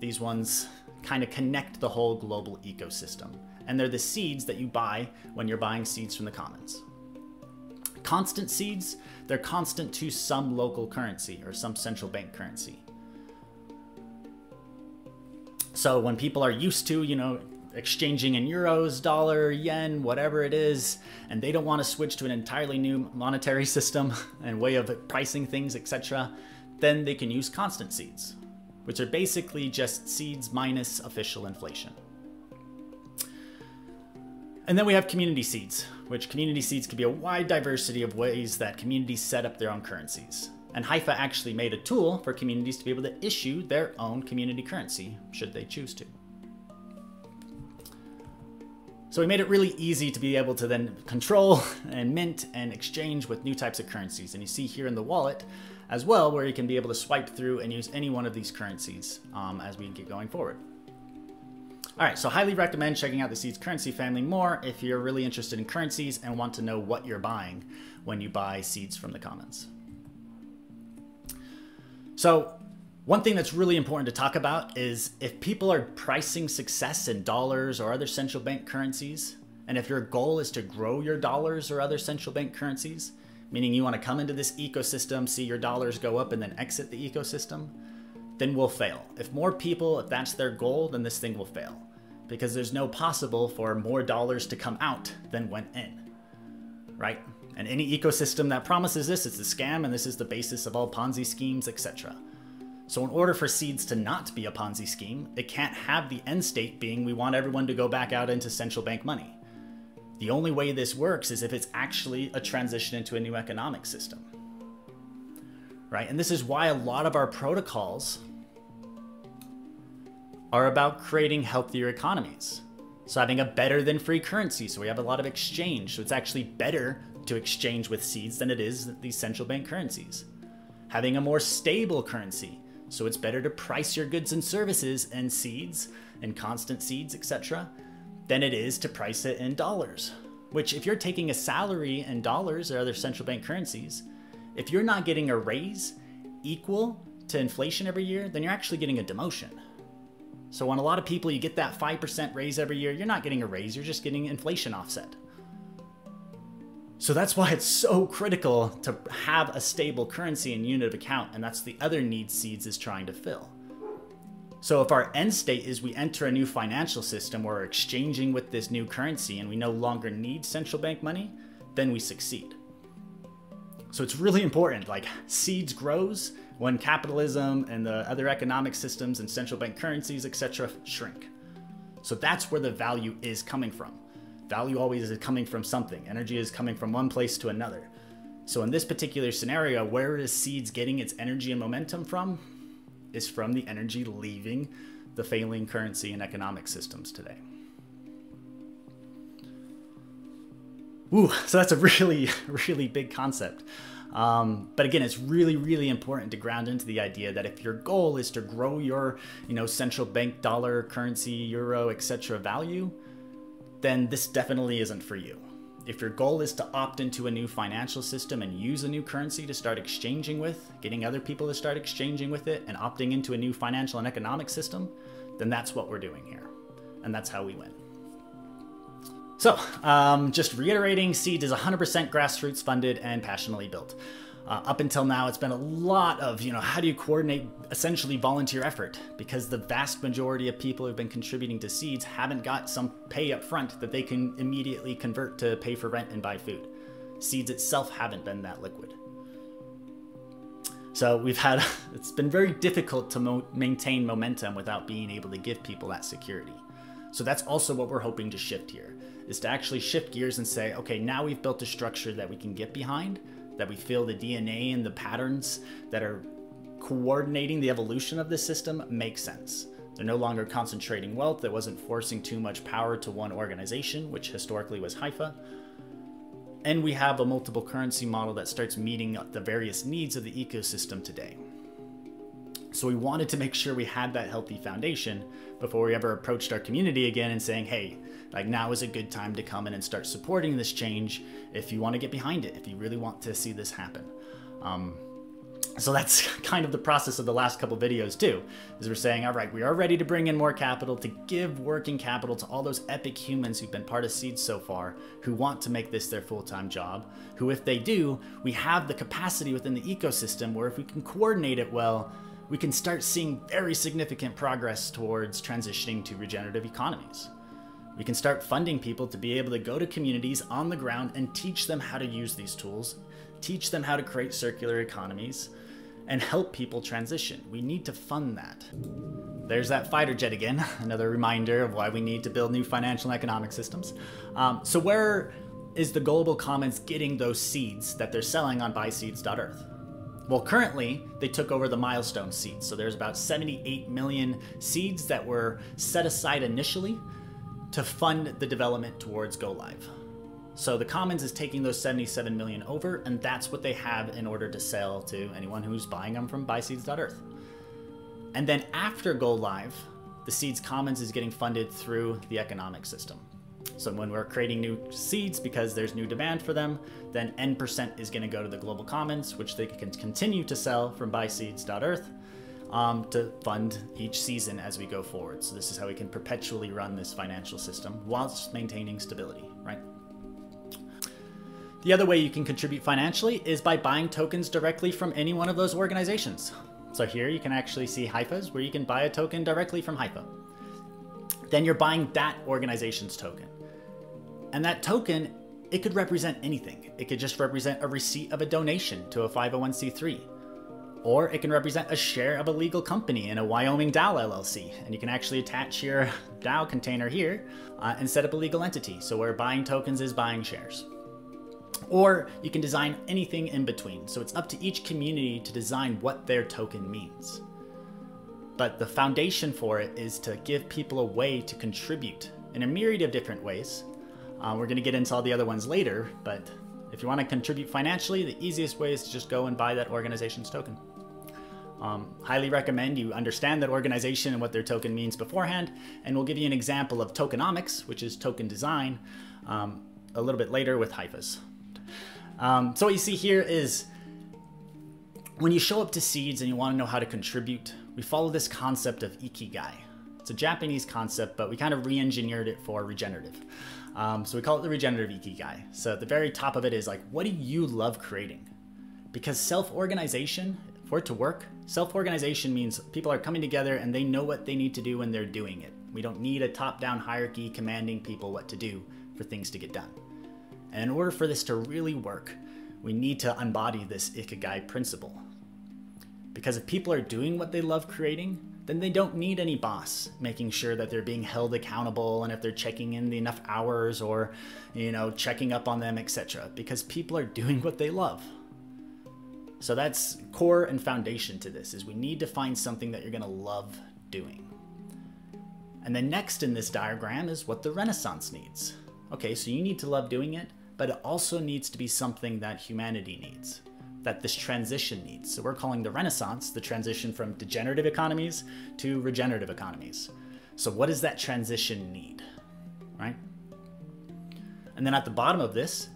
These ones kind of connect the whole global ecosystem. And they're the seeds that you buy when you're buying seeds from the commons. Constant seeds, they're constant to some local currency or some central bank currency. So when people are used to, you know, exchanging in euros, dollar, yen, whatever it is, and they don't want to switch to an entirely new monetary system and way of pricing things, et cetera, then they can use constant seeds, which are basically just seeds minus official inflation. And then we have community seeds, which community seeds could be a wide diversity of ways that communities set up their own currencies. And Hypha actually made a tool for communities to be able to issue their own community currency, should they choose to. So we made it really easy to be able to then control and mint and exchange with new types of currencies. And you see here in the wallet as well, where you can be able to swipe through and use any one of these currencies um, as we get going forward. All right, so highly recommend checking out the SEEDS currency family more if you're really interested in currencies and want to know what you're buying when you buy seeds from the commons. So one thing that's really important to talk about is if people are pricing success in dollars or other central bank currencies, and if your goal is to grow your dollars or other central bank currencies, meaning you want to come into this ecosystem, see your dollars go up and then exit the ecosystem, then we'll fail. If more people, if that's their goal, then this thing will fail because there's no possible for more dollars to come out than went in, right? And any ecosystem that promises this, it's a scam, and this is the basis of all Ponzi schemes, et cetera. So in order for seeds to not be a Ponzi scheme, it can't have the end state being we want everyone to go back out into central bank money. The only way this works is if it's actually a transition into a new economic system, right? And this is why a lot of our protocols are about creating healthier economies. So having a better than free currency. So we have a lot of exchange. So it's actually better to exchange with seeds than it is these central bank currencies. Having a more stable currency. So it's better to price your goods and services in seeds and constant seeds, et cetera, than it is to price it in dollars, which if you're taking a salary in dollars or other central bank currencies, if you're not getting a raise equal to inflation every year, then you're actually getting a demotion. So on a lot of people, you get that five percent raise every year, you're not getting a raise, you're just getting inflation offset. So that's why it's so critical to have a stable currency and unit of account, and that's the other need seeds is trying to fill. So if our end state is we enter a new financial system where we're exchanging with this new currency and we no longer need central bank money, then we succeed. So it's really important, like seeds grows when capitalism and the other economic systems and central bank currencies, et cetera, shrink. So that's where the value is coming from. Value always is coming from something. Energy is coming from one place to another. So in this particular scenario, where is seeds getting its energy and momentum from? Is from the energy leaving the failing currency and economic systems today. Ooh, so that's a really, really big concept. Um, but again, it's really, really important to ground into the idea that if your goal is to grow your, you know, central bank dollar, currency, euro, et cetera value, then this definitely isn't for you. If your goal is to opt into a new financial system and use a new currency to start exchanging with, getting other people to start exchanging with it, and opting into a new financial and economic system, then that's what we're doing here. And that's how we win. So um, just reiterating, SEEDS is one hundred percent grassroots funded and passionately built. Uh, up until now, it's been a lot of, you know, how do you coordinate essentially volunteer effort? Because the vast majority of people who've been contributing to SEEDS haven't got some pay up front that they can immediately convert to pay for rent and buy food. SEEDS itself haven't been that liquid. So we've had, it's been very difficult to mo maintain momentum without being able to give people that security. So that's also what we're hoping to shift here, is to actually shift gears and say, okay, now we've built a structure that we can get behind, that we feel the D N A and the patterns that are coordinating the evolution of this system make sense. They're no longer concentrating wealth. That wasn't forcing too much power to one organization, which historically was Hypha. And we have a multiple currency model that starts meeting the various needs of the ecosystem today. So we wanted to make sure we had that healthy foundation before we ever approached our community again and saying, hey, like now is a good time to come in and start supporting this change if you want to get behind it, if you really want to see this happen. Um, so that's kind of the process of the last couple videos too, is we're saying, all right, we are ready to bring in more capital, to give working capital to all those epic humans who've been part of SEEDS so far, who want to make this their full-time job, who if they do, we have the capacity within the ecosystem where if we can coordinate it well, we can start seeing very significant progress towards transitioning to regenerative economies. We can start funding people to be able to go to communities on the ground and teach them how to use these tools, teach them how to create circular economies, and help people transition. We need to fund that. There's that fighter jet again, another reminder of why we need to build new financial and economic systems. Um, so where is the global commons getting those seeds that they're selling on buy seeds dot earth? Well, currently, they took over the milestone seeds. So there's about seventy-eight million seeds that were set aside initially to fund the development towards go live. So the Commons is taking those seventy-seven million over, and that's what they have in order to sell to anyone who's buying them from buy seeds dot earth. And then after go live, the SEEDS Commons is getting funded through the economic system. So when we're creating new seeds because there's new demand for them, then N percent is going to go to the global commons, which they can continue to sell from buy seeds dot earth um, to fund each season as we go forward. So this is how we can perpetually run this financial system whilst maintaining stability, right? The other way you can contribute financially is by buying tokens directly from any one of those organizations. So here you can actually see Hyphas, where you can buy a token directly from Hypha. Then you're buying that organization's token. And that token, it could represent anything. It could just represent a receipt of a donation to a five oh one c three. Or it can represent a share of a legal company in a Wyoming DAO L L C. And you can actually attach your DAO container here uh, and set up a legal entity. So where buying tokens is buying shares. Or you can design anything in between. So it's up to each community to design what their token means. But the foundation for it is to give people a way to contribute in a myriad of different ways. Uh, we're going to get into all the other ones later, but if you want to contribute financially, the easiest way is to just go and buy that organization's token. Um, highly recommend you understand that organization and what their token means beforehand, and we'll give you an example of tokenomics, which is token design, um, a little bit later with Hyphas. Um, so what you see here is when you show up to SEEDS and you want to know how to contribute, we follow this concept of ikigai. It's a Japanese concept, but we kind of re-engineered it for regenerative. Um, so we call it the regenerative ikigai. So at the very top of it is like, what do you love creating? Because self-organization, for it to work, self-organization means people are coming together and they know what they need to do when they're doing it. We don't need a top-down hierarchy commanding people what to do for things to get done. And in order for this to really work, we need to embody this ikigai principle. Because if people are doing what they love creating, then they don't need any boss making sure that they're being held accountable and if they're checking in the enough hours or, you know, checking up on them, et cetera. Because people are doing what they love. So that's core and foundation to this, is we need to find something that you're going to love doing. And then next in this diagram is what the Renaissance needs. Okay, so you need to love doing it, but it also needs to be something that humanity needs, that this transition needs. So we're calling the Renaissance the transition from degenerative economies to regenerative economies. So what does that transition need, right? And then at the bottom of this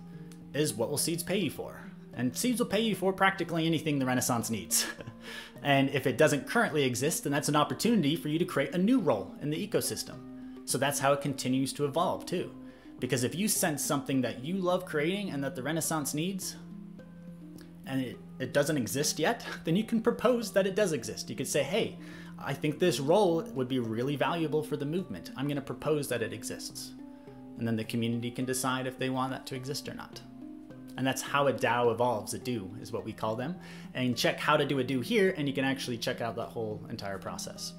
is what will SEEDS pay you for? And SEEDS will pay you for practically anything the Renaissance needs. And if it doesn't currently exist, then that's an opportunity for you to create a new role in the ecosystem. So that's how it continues to evolve too. Because if you sense something that you love creating and that the Renaissance needs, and it, it doesn't exist yet, then you can propose that it does exist. You could say, hey, I think this role would be really valuable for the movement. I'm going to propose that it exists. And then the community can decide if they want that to exist or not. And that's how a DAO evolves. A do is what we call them. And check how to do a do here, and you can actually check out that whole entire process.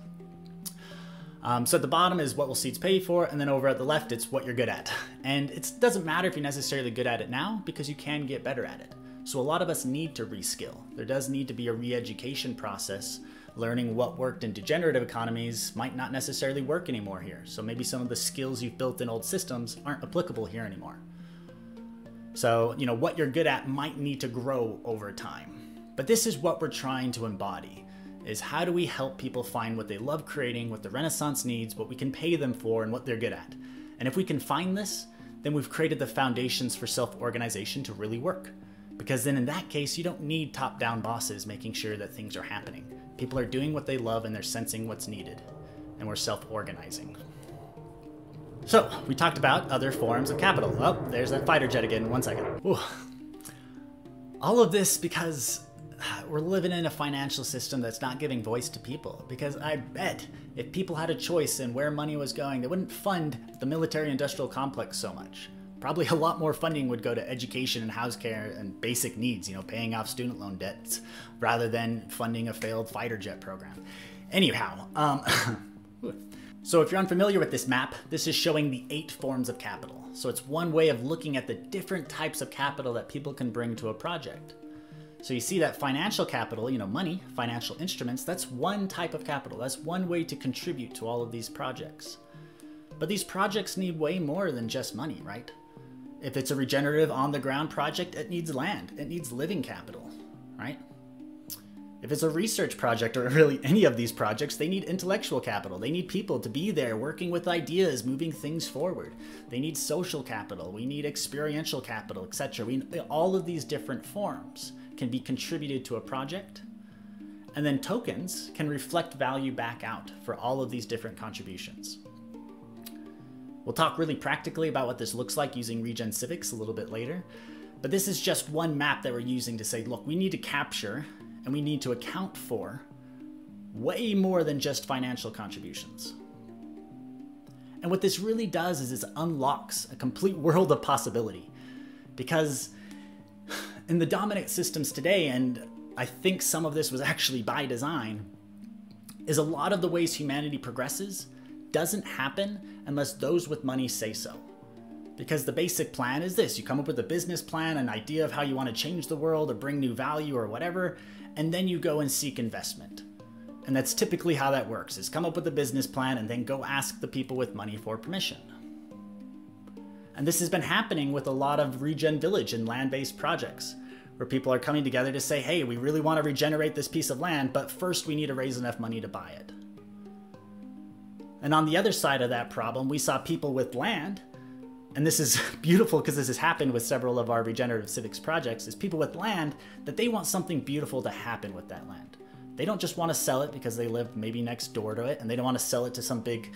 Um, so at the bottom is what will SEEDS pay for, and then over at the left, it's what you're good at. And it doesn't matter if you're necessarily good at it now, because you can get better at it. So a lot of us need to reskill. There does need to be a re-education process. Learning what worked in degenerative economies might not necessarily work anymore here. So maybe some of the skills you've built in old systems aren't applicable here anymore. So, you know, what you're good at might need to grow over time. But this is what we're trying to embody, is how do we help people find what they love creating, what the Renaissance needs, what we can pay them for, and what they're good at. And if we can find this, then we've created the foundations for self-organization to really work. Because then in that case, you don't need top-down bosses making sure that things are happening. People are doing what they love and they're sensing what's needed. And we're self-organizing. So, we talked about other forms of capital. Oh, there's that fighter jet again. One second. Ooh. All of this because we're living in a financial system that's not giving voice to people. Because I bet if people had a choice in where money was going, they wouldn't fund the military-industrial complex so much. Probably a lot more funding would go to education and house care and basic needs, you know, paying off student loan debts, rather than funding a failed fighter jet program. Anyhow, um, so if you're unfamiliar with this map, this is showing the eight forms of capital. So it's one way of looking at the different types of capital that people can bring to a project. So you see that financial capital, you know, money, financial instruments, that's one type of capital. That's one way to contribute to all of these projects. But these projects need way more than just money, right? If it's a regenerative on-the-ground project, it needs land. It needs living capital, right? If it's a research project or really any of these projects, they need intellectual capital. They need people to be there working with ideas, moving things forward. They need social capital. We need experiential capital, et cetera. We, all of these different forms can be contributed to a project. And then tokens can reflect value back out for all of these different contributions. We'll talk really practically about what this looks like using Regen Civics a little bit later, but this is just one map that we're using to say, look, we need to capture and we need to account for way more than just financial contributions. And what this really does is it unlocks a complete world of possibility, because in the dominant systems today, and I think some of this was actually by design, is a lot of the ways humanity progresses doesn't happen unless those with money say so. Because the basic plan is this: you come up with a business plan, an idea of how you want to change the world or bring new value or whatever, and then you go and seek investment. And that's typically how that works, is come up with a business plan and then go ask the people with money for permission. And this has been happening with a lot of regen village and land-based projects, where people are coming together to say, hey, we really want to regenerate this piece of land, but first we need to raise enough money to buy it. And on the other side of that problem, we saw people with land, and this is beautiful because this has happened with several of our regenerative civics projects, is people with land that they want something beautiful to happen with that land. They don't just want to sell it because they live maybe next door to it, and they don't want to sell it to some big,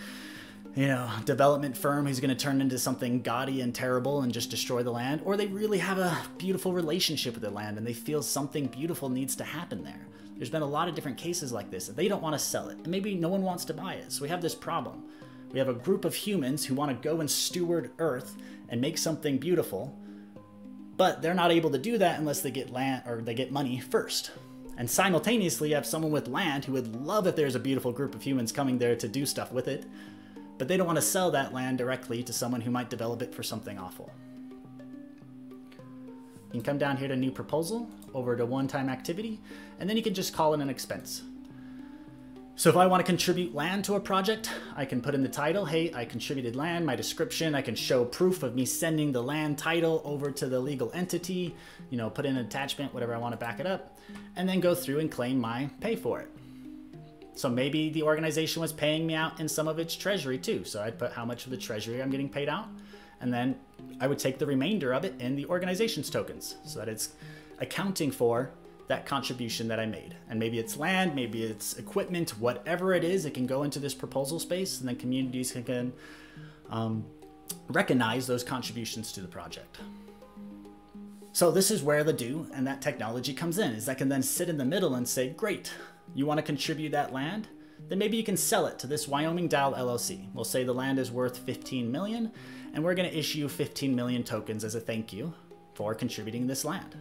you know, development firm who's going to turn into something gaudy and terrible and just destroy the land. Or they really have a beautiful relationship with the land and they feel something beautiful needs to happen there. There's been a lot of different cases like this. They don't want to sell it, and maybe no one wants to buy it. So we have this problem. We have a group of humans who want to go and steward Earth and make something beautiful, but they're not able to do that unless they get land or they get money first. And simultaneously, you have someone with land who would love if there's a beautiful group of humans coming there to do stuff with it, but they don't want to sell that land directly to someone who might develop it for something awful. You can come down here to new proposal, over to one-time activity, and then you can just call in an expense. So if I want to contribute land to a project, I can put in the title, hey, I contributed land, my description, I can show proof of me sending the land title over to the legal entity, you know, put in an attachment, whatever I want to back it up, and then go through and claim my pay for it. So maybe the organization was paying me out in some of its treasury too, so I'd put how much of the treasury I'm getting paid out, and then I would take the remainder of it in the organization's tokens so that it's accounting for that contribution that I made. And maybe it's land, maybe it's equipment, whatever it is, it can go into this proposal space, and then communities can, can um, recognize those contributions to the project. So this is where the do and that technology comes in, is that can then sit in the middle and say, great, you want to contribute that land? Then maybe you can sell it to this Wyoming DAO L L C. We'll say the land is worth fifteen million, and we're going to issue fifteen million tokens as a thank you for contributing this land.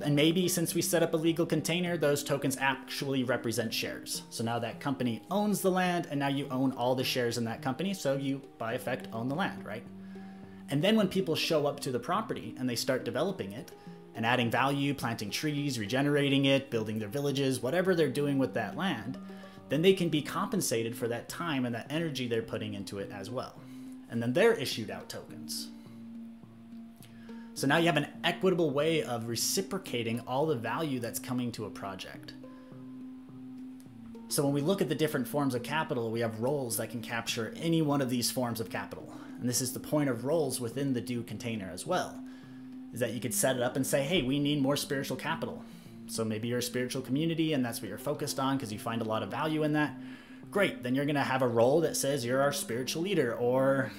And maybe since we set up a legal container, those tokens actually represent shares. So now that company owns the land, and now you own all the shares in that company, so you, by effect, own the land, right? And then when people show up to the property and they start developing it, and adding value, planting trees, regenerating it, building their villages, whatever they're doing with that land, then they can be compensated for that time and that energy they're putting into it as well. And then they're issued out tokens. So now you have an equitable way of reciprocating all the value that's coming to a project. So when we look at the different forms of capital, we have roles that can capture any one of these forms of capital. And this is the point of roles within the do container as well, is that you could set it up and say, hey, we need more spiritual capital. So maybe you're a spiritual community and that's what you're focused on because you find a lot of value in that. Great, then you're gonna have a role that says you're our spiritual leader, or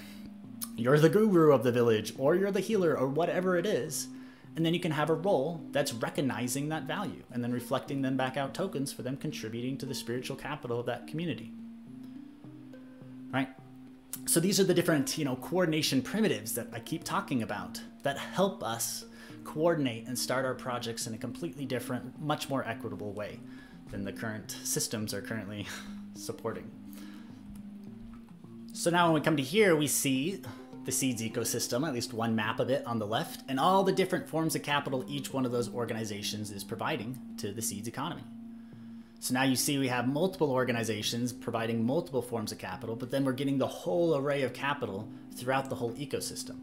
you're the guru of the village, or you're the healer, or whatever it is. And then you can have a role that's recognizing that value and then reflecting them back out tokens for them contributing to the spiritual capital of that community, right? So these are the different, you know, coordination primitives that I keep talking about that help us coordinate and start our projects in a completely different, much more equitable way than the current systems are currently supporting. So now when we come to here, we see the SEEDS ecosystem, at least one map of it on the left, and all the different forms of capital each one of those organizations is providing to the SEEDS economy. So now you see we have multiple organizations providing multiple forms of capital, but then we're getting the whole array of capital throughout the whole ecosystem,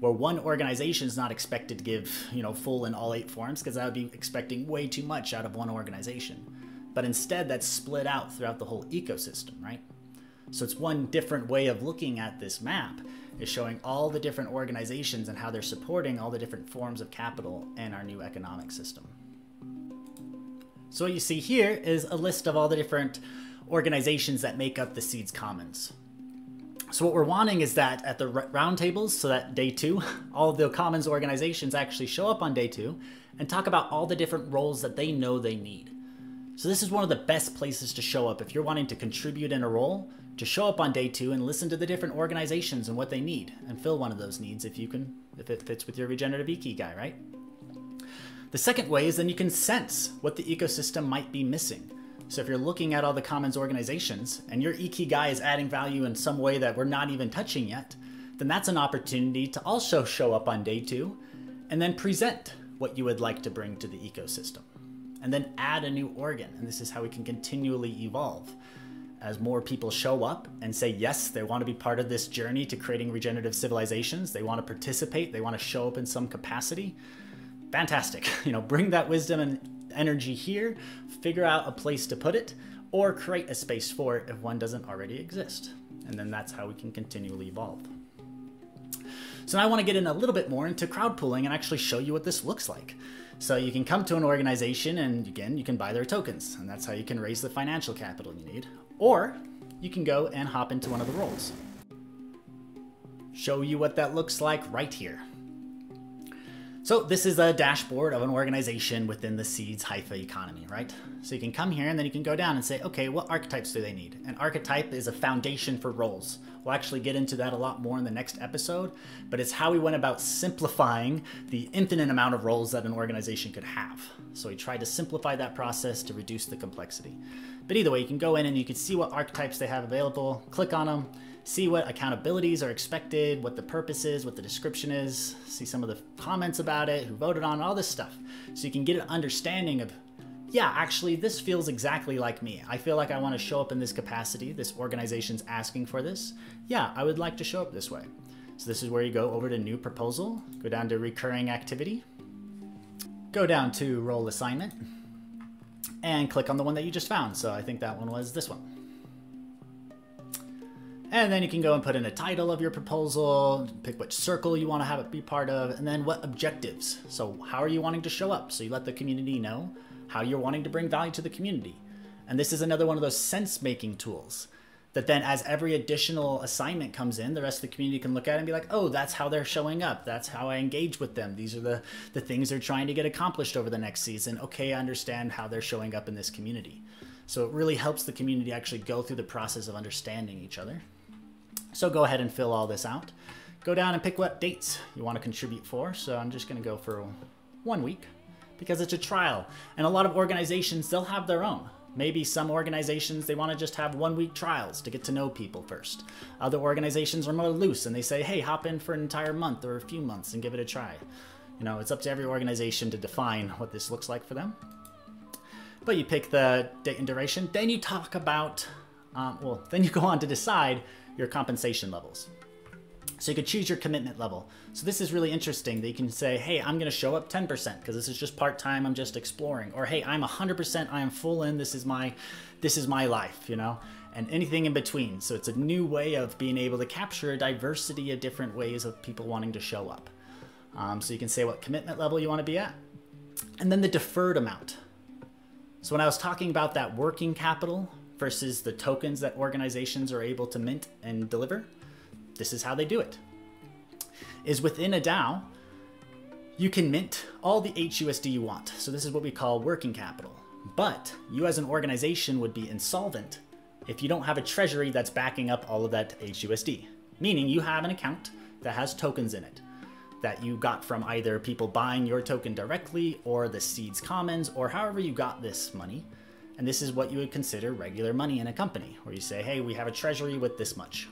where one organization is not expected to give, you know, full and all eight forms, because I would be expecting way too much out of one organization. But instead that's split out throughout the whole ecosystem, right? So it's one different way of looking at this map, is showing all the different organizations and how they're supporting all the different forms of capital and our new economic system. So what you see here is a list of all the different organizations that make up the SEEDS Commons. So what we're wanting is that at the round tables, so that day two, all of the Commons organizations actually show up on day two and talk about all the different roles that they know they need. So this is one of the best places to show up if you're wanting to contribute in a role, to show up on day two and listen to the different organizations and what they need and fill one of those needs if you can, if it fits with your regenerative ikigai, right? The second way is then you can sense what the ecosystem might be missing. So if you're looking at all the Commons organizations and your ikigai is adding value in some way that we're not even touching yet, then that's an opportunity to also show up on day two and then present what you would like to bring to the ecosystem, and then add a new organ. And this is how we can continually evolve as more people show up and say, yes, they want to be part of this journey to creating regenerative civilizations. They want to participate. They want to show up in some capacity. Fantastic. You know, bring that wisdom and energy here, figure out a place to put it, or create a space for it if one doesn't already exist. And then that's how we can continually evolve. So now I want to get in a little bit more into crowd pooling and actually show you what this looks like. So you can come to an organization and again, you can buy their tokens, and that's how you can raise the financial capital you need. Or you can go and hop into one of the roles. Show you what that looks like right here. So this is a dashboard of an organization within the SEEDS Hypha economy, right? So you can come here and then you can go down and say, okay, what archetypes do they need? An archetype is a foundation for roles. We'll actually get into that a lot more in the next episode, but it's how we went about simplifying the infinite amount of roles that an organization could have. So we tried to simplify that process to reduce the complexity. But either way, you can go in and you can see what archetypes they have available, click on them, see what accountabilities are expected, what the purpose is, what the description is, see some of the comments about it, who voted on, all this stuff. So you can get an understanding of, yeah, actually this feels exactly like me. I feel like I want to show up in this capacity. This organization's asking for this. Yeah, I would like to show up this way. So this is where you go over to new proposal, go down to recurring activity, go down to role assignment, and click on the one that you just found. So I think that one was this one. And then you can go and put in a title of your proposal, pick which circle you want to have it be part of, and then what objectives. So how are you wanting to show up? So you let the community know how you're wanting to bring value to the community. And this is another one of those sense-making tools that then as every additional assignment comes in, the rest of the community can look at it and be like, oh, that's how they're showing up. That's how I engage with them. These are the, the things they're trying to get accomplished over the next season. Okay, I understand how they're showing up in this community. So it really helps the community actually go through the process of understanding each other. So go ahead and fill all this out. Go down and pick what dates you want to contribute for. So I'm just going to go for one week because it's a trial. And a lot of organizations, they'll have their own. Maybe some organizations, they want to just have one week trials to get to know people first. Other organizations are more loose and they say, hey, hop in for an entire month or a few months and give it a try. You know, it's up to every organization to define what this looks like for them. But you pick the date and duration. Then you talk about, um, well, then you go on to decide your compensation levels. So you could choose your commitment level. So this is really interesting that you can say, hey, I'm gonna show up ten percent because this is just part-time, I'm just exploring. Or hey, I'm one hundred percent, I am full in, this is my, this is my life, you know? And anything in between. So it's a new way of being able to capture a diversity of different ways of people wanting to show up. Um, so you can say what commitment level you wanna be at. And then the deferred amount. So when I was talking about that working capital versus the tokens that organizations are able to mint and deliver, this is how they do it, is within a DAO, you can mint all the H U S D you want. So this is what we call working capital. But you as an organization would be insolvent if you don't have a treasury that's backing up all of that H U S D, meaning you have an account that has tokens in it that you got from either people buying your token directly or the SEEDS Commons or however you got this money. And this is what you would consider regular money in a company where you say, hey, we have a treasury with this much.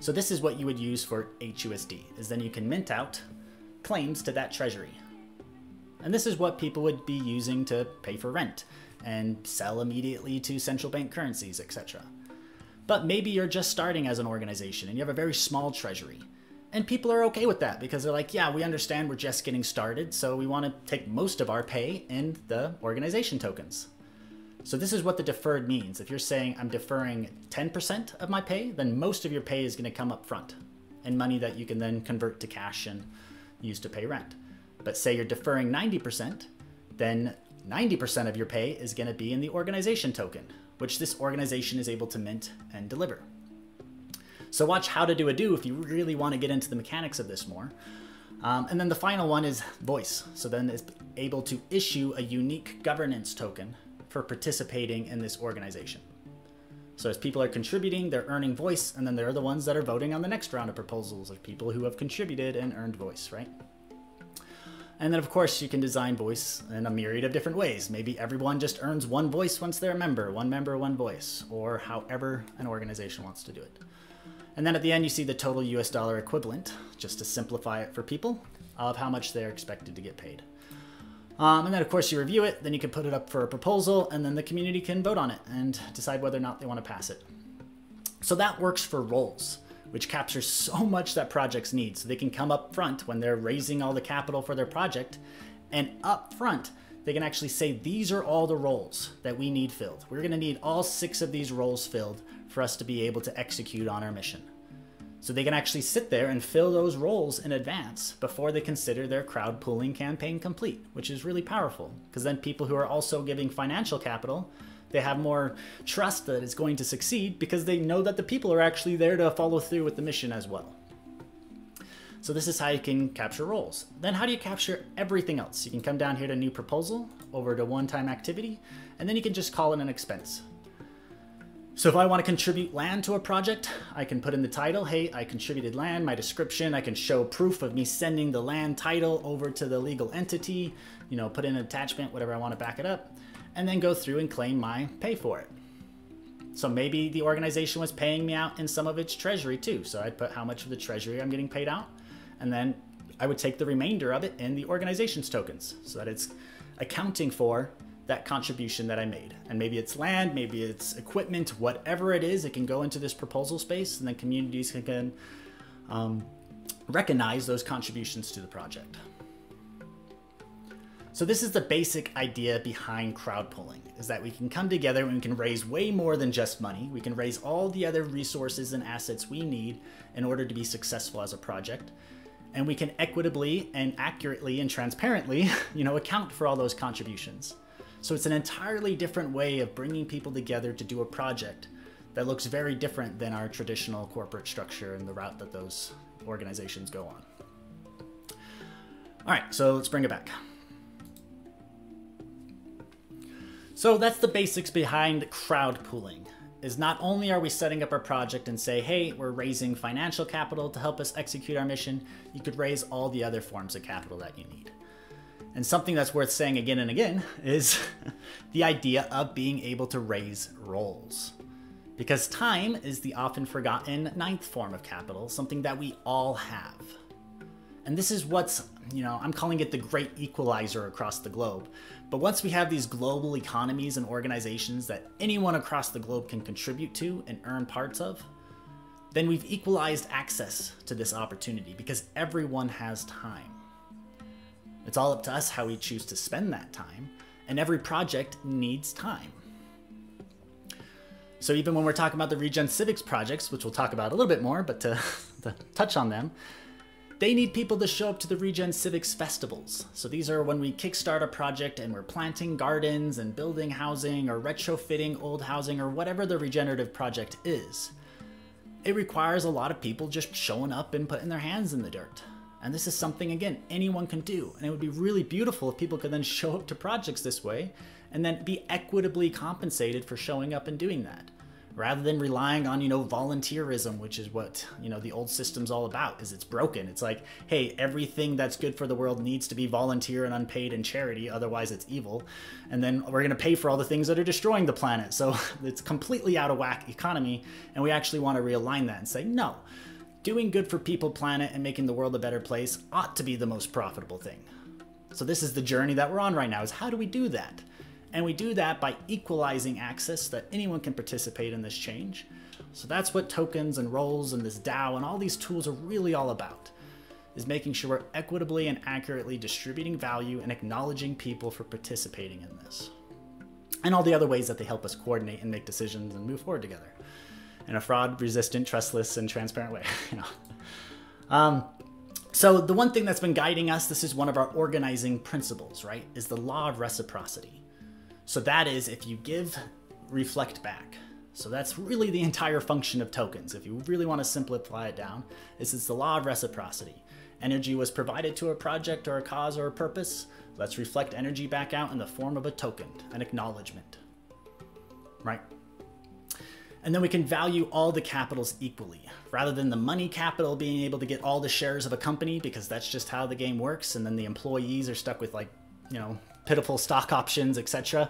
So this is what you would use for H U S D, is then you can mint out claims to that treasury. And this is what people would be using to pay for rent and sell immediately to central bank currencies, et cetera. But maybe you're just starting as an organization and you have a very small treasury. And people are okay with that because they're like, yeah, we understand we're just getting started, so we want to take most of our pay in the organization tokens. So this is what the deferred means. If you're saying I'm deferring ten percent of my pay, then most of your pay is going to come up front and money that you can then convert to cash and use to pay rent. But say you're deferring ninety percent, then ninety percent of your pay is going to be in the organization token, which this organization is able to mint and deliver. So watch How to Do a Do if you really want to get into the mechanics of this more. Um, and then the final one is voice. So then it's able to issue a unique governance token for participating in this organization. So as people are contributing, they're earning voice, and then they're the ones that are voting on the next round of proposals of people who have contributed and earned voice, right? And then of course you can design voice in a myriad of different ways. Maybe everyone just earns one voice once they're a member, one member, one voice, or however an organization wants to do it. And then at the end you see the total U S dollar equivalent, just to simplify it for people, of how much they're expected to get paid. Um, and then of course you review it, then you can put it up for a proposal, and then the community can vote on it and decide whether or not they want to pass it. So that works for roles, which captures so much that projects need. So they can come up front when they're raising all the capital for their project, and up front they can actually say, these are all the roles that we need filled. We're going to need all six of these roles filled for us to be able to execute on our mission. So they can actually sit there and fill those roles in advance before they consider their crowd pooling campaign complete, which is really powerful because then people who are also giving financial capital, they have more trust that it's going to succeed because they know that the people are actually there to follow through with the mission as well. So this is how you can capture roles. Then how do you capture everything else? You can come down here to new proposal, over to one-time activity, and then you can just call in an expense. So if I want to contribute land to a project, I can put in the title, hey, I contributed land, my description, I can show proof of me sending the land title over to the legal entity, you know, put in an attachment, whatever I want to back it up, and then go through and claim my pay for it. So maybe the organization was paying me out in some of its treasury too. So I'd put how much of the treasury I'm getting paid out, and then I would take the remainder of it in the organization's tokens so that it's accounting for that contribution that I made. And maybe it's land, maybe it's equipment, whatever it is, it can go into this proposal space, and then communities can, can um, recognize those contributions to the project. So this is the basic idea behind crowd pooling, is that we can come together and we can raise way more than just money. We can raise all the other resources and assets we need in order to be successful as a project. And we can equitably and accurately and transparently, you know, account for all those contributions. So it's an entirely different way of bringing people together to do a project that looks very different than our traditional corporate structure and the route that those organizations go on. All right, so let's bring it back. So that's the basics behind crowd pooling, is not only are we setting up our project and say, hey, we're raising financial capital to help us execute our mission, you could raise all the other forms of capital that you need. And something that's worth saying again and again is the idea of being able to raise roles. Because time is the often forgotten ninth form of capital, something that we all have. And this is what's, you know, I'm calling it the great equalizer across the globe. But once we have these global economies and organizations that anyone across the globe can contribute to and earn parts of, then we've equalized access to this opportunity because everyone has time. It's all up to us how we choose to spend that time, and every project needs time. So even when we're talking about the Regen Civics projects, which we'll talk about a little bit more, but to, to touch on them, they need people to show up to the Regen Civics festivals. So these are when we kickstart a project and we're planting gardens and building housing or retrofitting old housing or whatever the regenerative project is. It requires a lot of people just showing up and putting their hands in the dirt. And this is something, again, anyone can do. And it would be really beautiful if people could then show up to projects this way and then be equitably compensated for showing up and doing that, rather than relying on, you know, volunteerism, which is what, you know, the old system's all about, is it's broken. It's like, hey, everything that's good for the world needs to be volunteer and unpaid and charity, otherwise it's evil. And then we're gonna pay for all the things that are destroying the planet. So it's completely out of whack economy. And we actually wanna realign that and say, no, doing good for people, planet, and making the world a better place ought to be the most profitable thing. So this is the journey that we're on right now, is how do we do that? And we do that by equalizing access so that anyone can participate in this change. So that's what tokens and roles and this DAO and all these tools are really all about, is making sure we're equitably and accurately distributing value and acknowledging people for participating in this. And all the other ways that they help us coordinate and make decisions and move forward together in a fraud-resistant, trustless, and transparent way. you know. um, so the one thing that's been guiding us, this is one of our organizing principles, right, is the law of reciprocity. So that is, if you give, reflect back. So that's really the entire function of tokens. If you really want to simplify it down, this is the law of reciprocity. Energy was provided to a project or a cause or a purpose. Let's reflect energy back out in the form of a token, an acknowledgement, right? And then we can value all the capitals equally, rather than the money capital being able to get all the shares of a company, because that's just how the game works. And then the employees are stuck with, like, you know, pitiful stock options, et cetera.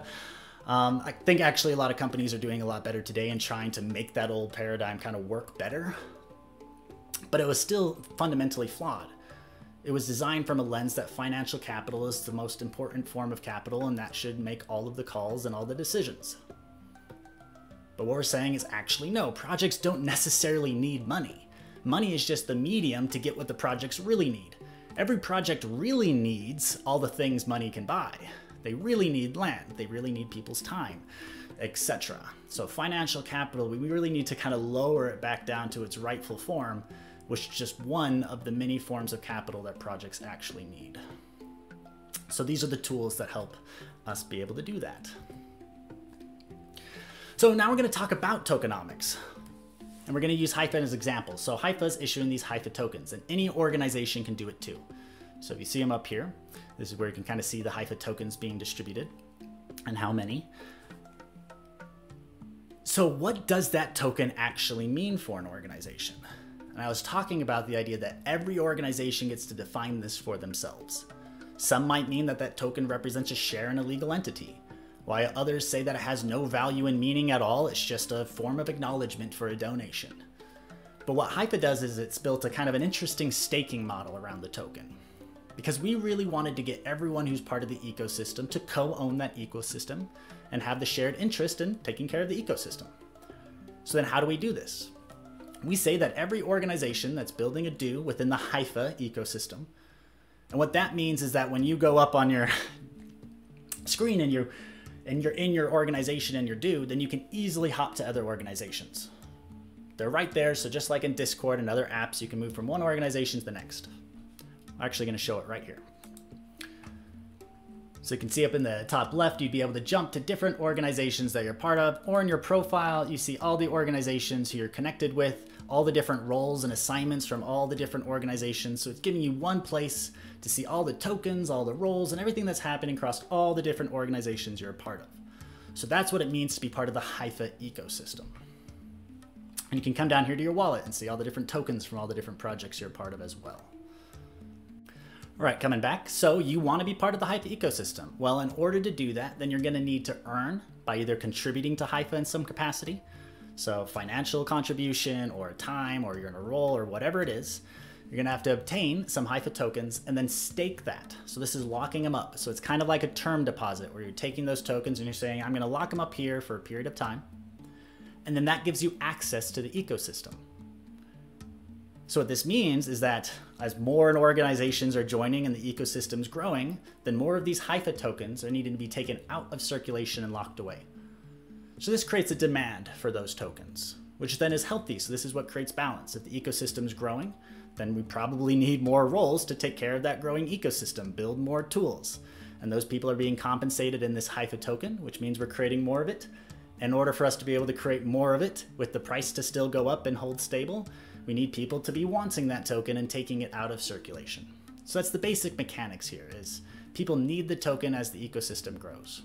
Um, I think actually a lot of companies are doing a lot better today and trying to make that old paradigm kind of work better. But it was still fundamentally flawed. It was designed from a lens that financial capital is the most important form of capital, and that should make all of the calls and all the decisions. But what we're saying is actually no, projects don't necessarily need money. Money is just the medium to get what the projects really need. Every project really needs all the things money can buy. They really need land, they really need people's time, et cetera. So financial capital, we really need to kind of lower it back down to its rightful form, which is just one of the many forms of capital that projects actually need. So these are the tools that help us be able to do that. So now we're gonna talk about tokenomics. And we're going to use Hypha as an example. So Hypha is issuing these Hypha tokens, and any organization can do it too. So if you see them up here, this is where you can kind of see the Hypha tokens being distributed and how many. So what does that token actually mean for an organization? And I was talking about the idea that every organization gets to define this for themselves. Some might mean that that token represents a share in a legal entity, while others say that it has no value and meaning at all, it's just a form of acknowledgement for a donation. But what Hypha does is it's built a kind of an interesting staking model around the token, because we really wanted to get everyone who's part of the ecosystem to co-own that ecosystem and have the shared interest in taking care of the ecosystem. So then how do we do this? We say that every organization that's building a D A O within the Hypha ecosystem, and what that means is that when you go up on your screen and you're and you're in your organization and you're due, then you can easily hop to other organizations. They're right there, so just like in Discord and other apps, you can move from one organization to the next. I'm actually gonna show it right here. So you can see up in the top left, you'd be able to jump to different organizations that you're part of, or in your profile, you see all the organizations who you're connected with, all the different roles and assignments from all the different organizations. So it's giving you one place to see all the tokens, all the roles, and everything that's happening across all the different organizations you're a part of. So that's what it means to be part of the Hypha ecosystem. And you can come down here to your wallet and see all the different tokens from all the different projects you're a part of as well. All right, coming back. So you want to be part of the Hypha ecosystem. Well, in order to do that, then you're going to need to earn by either contributing to Hypha in some capacity, so financial contribution or time, or you're in a role or whatever it is. You're gonna have to obtain some Hypha tokens and then stake that. So this is locking them up. So it's kind of like a term deposit where you're taking those tokens and you're saying, I'm gonna lock them up here for a period of time. And then that gives you access to the ecosystem. So what this means is that as more and organizations are joining and the ecosystem's growing, then more of these Hypha tokens are needing to be taken out of circulation and locked away. So this creates a demand for those tokens, which then is healthy. So this is what creates balance. If the ecosystem's growing, then we probably need more roles to take care of that growing ecosystem, build more tools. And those people are being compensated in this Hypha token, which means we're creating more of it. In order for us to be able to create more of it with the price to still go up and hold stable, we need people to be wanting that token and taking it out of circulation. So that's the basic mechanics here, is people need the token as the ecosystem grows.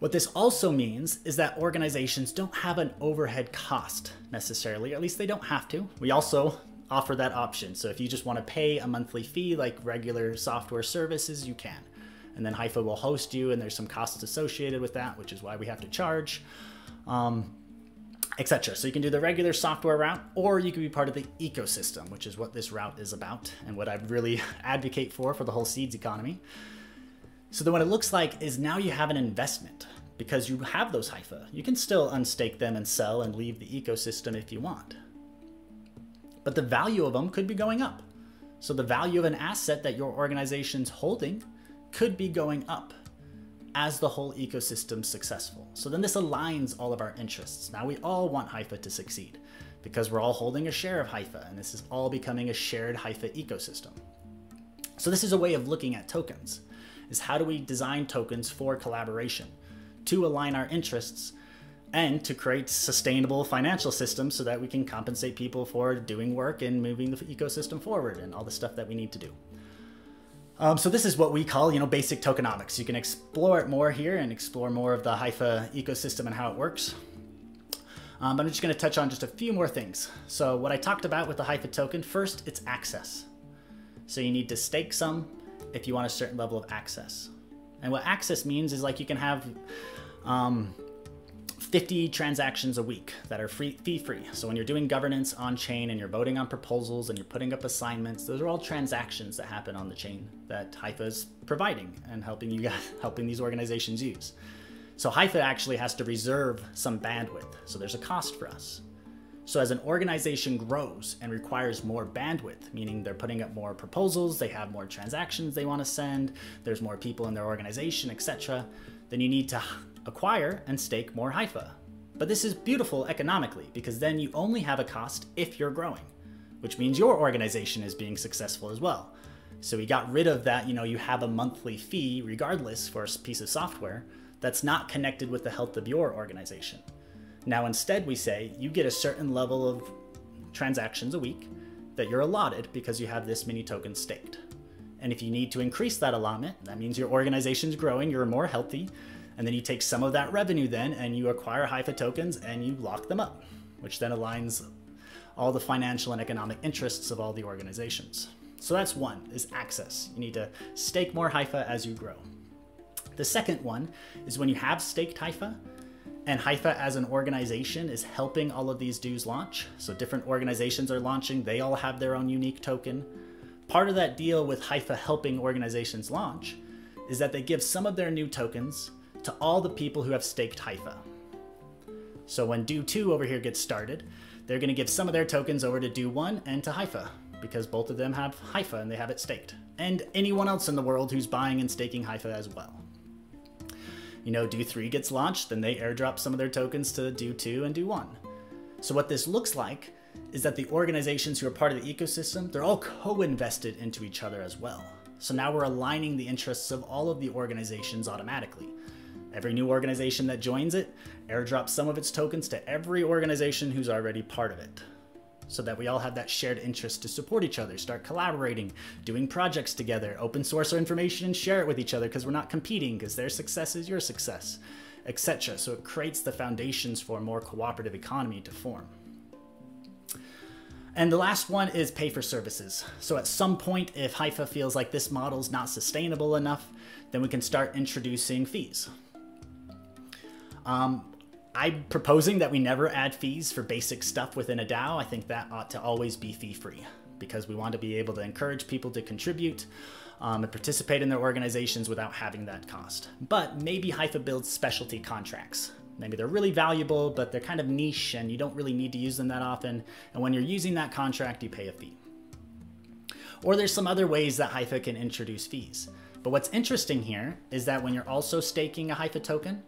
What this also means is that organizations don't have an overhead cost necessarily, or at least they don't have to. We also offer that option. So if you just want to pay a monthly fee like regular software services, you can. And then Hypha will host you, and there's some costs associated with that, which is why we have to charge, um, et cetera. So you can do the regular software route, or you can be part of the ecosystem, which is what this route is about and what I really advocate for for the whole seeds economy. So then what it looks like is now you have an investment because you have those Hypha. You can still unstake them and sell and leave the ecosystem if you want. But the value of them could be going up. So the value of an asset that your organization's holding could be going up as the whole ecosystem's successful. So then this aligns all of our interests. Now we all want Hypha to succeed because we're all holding a share of Hypha, and this is all becoming a shared Hypha ecosystem. So this is a way of looking at tokens, is how do we design tokens for collaboration to align our interests and to create sustainable financial systems so that we can compensate people for doing work and moving the ecosystem forward and all the stuff that we need to do. Um, so this is what we call, you know, basic tokenomics. You can explore it more here and explore more of the Hypha ecosystem and how it works. Um, but I'm just going to touch on just a few more things. So what I talked about with the Hypha token, first, it's access. So you need to stake some if you want a certain level of access. And what access means is like you can have um, fifty transactions a week that are free, fee-free. So when you're doing governance on chain and you're voting on proposals and you're putting up assignments, those are all transactions that happen on the chain that Hypha is providing and helping you guys, helping these organizations use. So Hypha actually has to reserve some bandwidth. So there's a cost for us. So as an organization grows and requires more bandwidth, meaning they're putting up more proposals, they have more transactions they want to send, there's more people in their organization, et cetera, then you need to acquire and stake more Hypha. But this is beautiful economically because then you only have a cost if you're growing, which means your organization is being successful as well. So we got rid of that, you know, you have a monthly fee regardless for a piece of software that's not connected with the health of your organization. Now instead we say you get a certain level of transactions a week that you're allotted because you have this many tokens staked. And if you need to increase that allotment, that means your organization's growing, you're more healthy, and then you take some of that revenue then and you acquire Hypha tokens and you lock them up, which then aligns all the financial and economic interests of all the organizations. So that's one, is access. You need to stake more Hypha as you grow. The second one is when you have staked Hypha, and Hypha as an organization is helping all of these dudes launch. So different organizations are launching. They all have their own unique token. Part of that deal with Hypha helping organizations launch is that they give some of their new tokens to all the people who have staked Hypha. So when D O two over here gets started, they're going to give some of their tokens over to D O one and to Hypha because both of them have Hypha and they have it staked. And anyone else in the world who's buying and staking Hypha as well. You know, D O three gets launched, then they airdrop some of their tokens to D O two and D O one. So what this looks like is that the organizations who are part of the ecosystem, they're all co-invested into each other as well. So now we're aligning the interests of all of the organizations automatically. Every new organization that joins it airdrops some of its tokens to every organization who's already part of it, so that we all have that shared interest to support each other, start collaborating, doing projects together, open source our information and share it with each other because we're not competing, because their success is your success, et cetera. So it creates the foundations for a more cooperative economy to form. And the last one is pay for services. So at some point, if Hypha feels like this model's not sustainable enough, then we can start introducing fees. Um, I'm proposing that we never add fees for basic stuff within a DAO. I think that ought to always be fee-free because we want to be able to encourage people to contribute um, and participate in their organizations without having that cost. But maybe Hypha builds specialty contracts Maybe they're really valuable, but they're kind of niche and you don't really need to use them that often. And when you're using that contract, you pay a fee. Or there's some other ways that Hypha can introduce fees. But what's interesting here is that when you're also staking a Hypha token,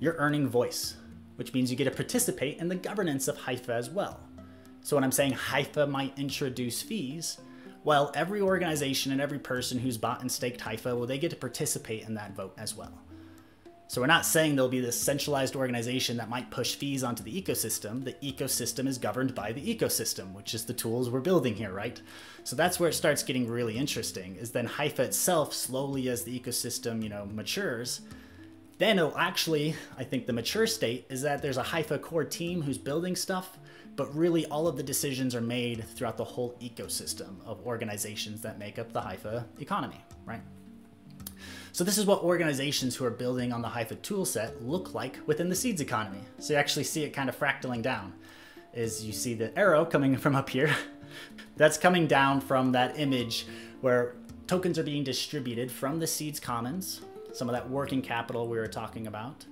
you're earning voice, which means you get to participate in the governance of Hypha as well. So when I'm saying Hypha might introduce fees, well, every organization and every person who's bought and staked Hypha, well, they get to participate in that vote as well. So we're not saying there'll be this centralized organization that might push fees onto the ecosystem. The ecosystem is governed by the ecosystem, which is the tools we're building here, right? So that's where it starts getting really interesting, is then Hypha itself, slowly as the ecosystem, you know, matures, then it'll actually, I think the mature state is that there's a Hypha core team who's building stuff, but really all of the decisions are made throughout the whole ecosystem of organizations that make up the Hypha economy, right? So this is what organizations who are building on the Hypha toolset look like within the SEEDS economy. So you actually see it kind of fractaling down, is you see the arrow coming from up here. That's coming down from that image where tokens are being distributed from the SEEDS Commons, some of that working capital we were talking about,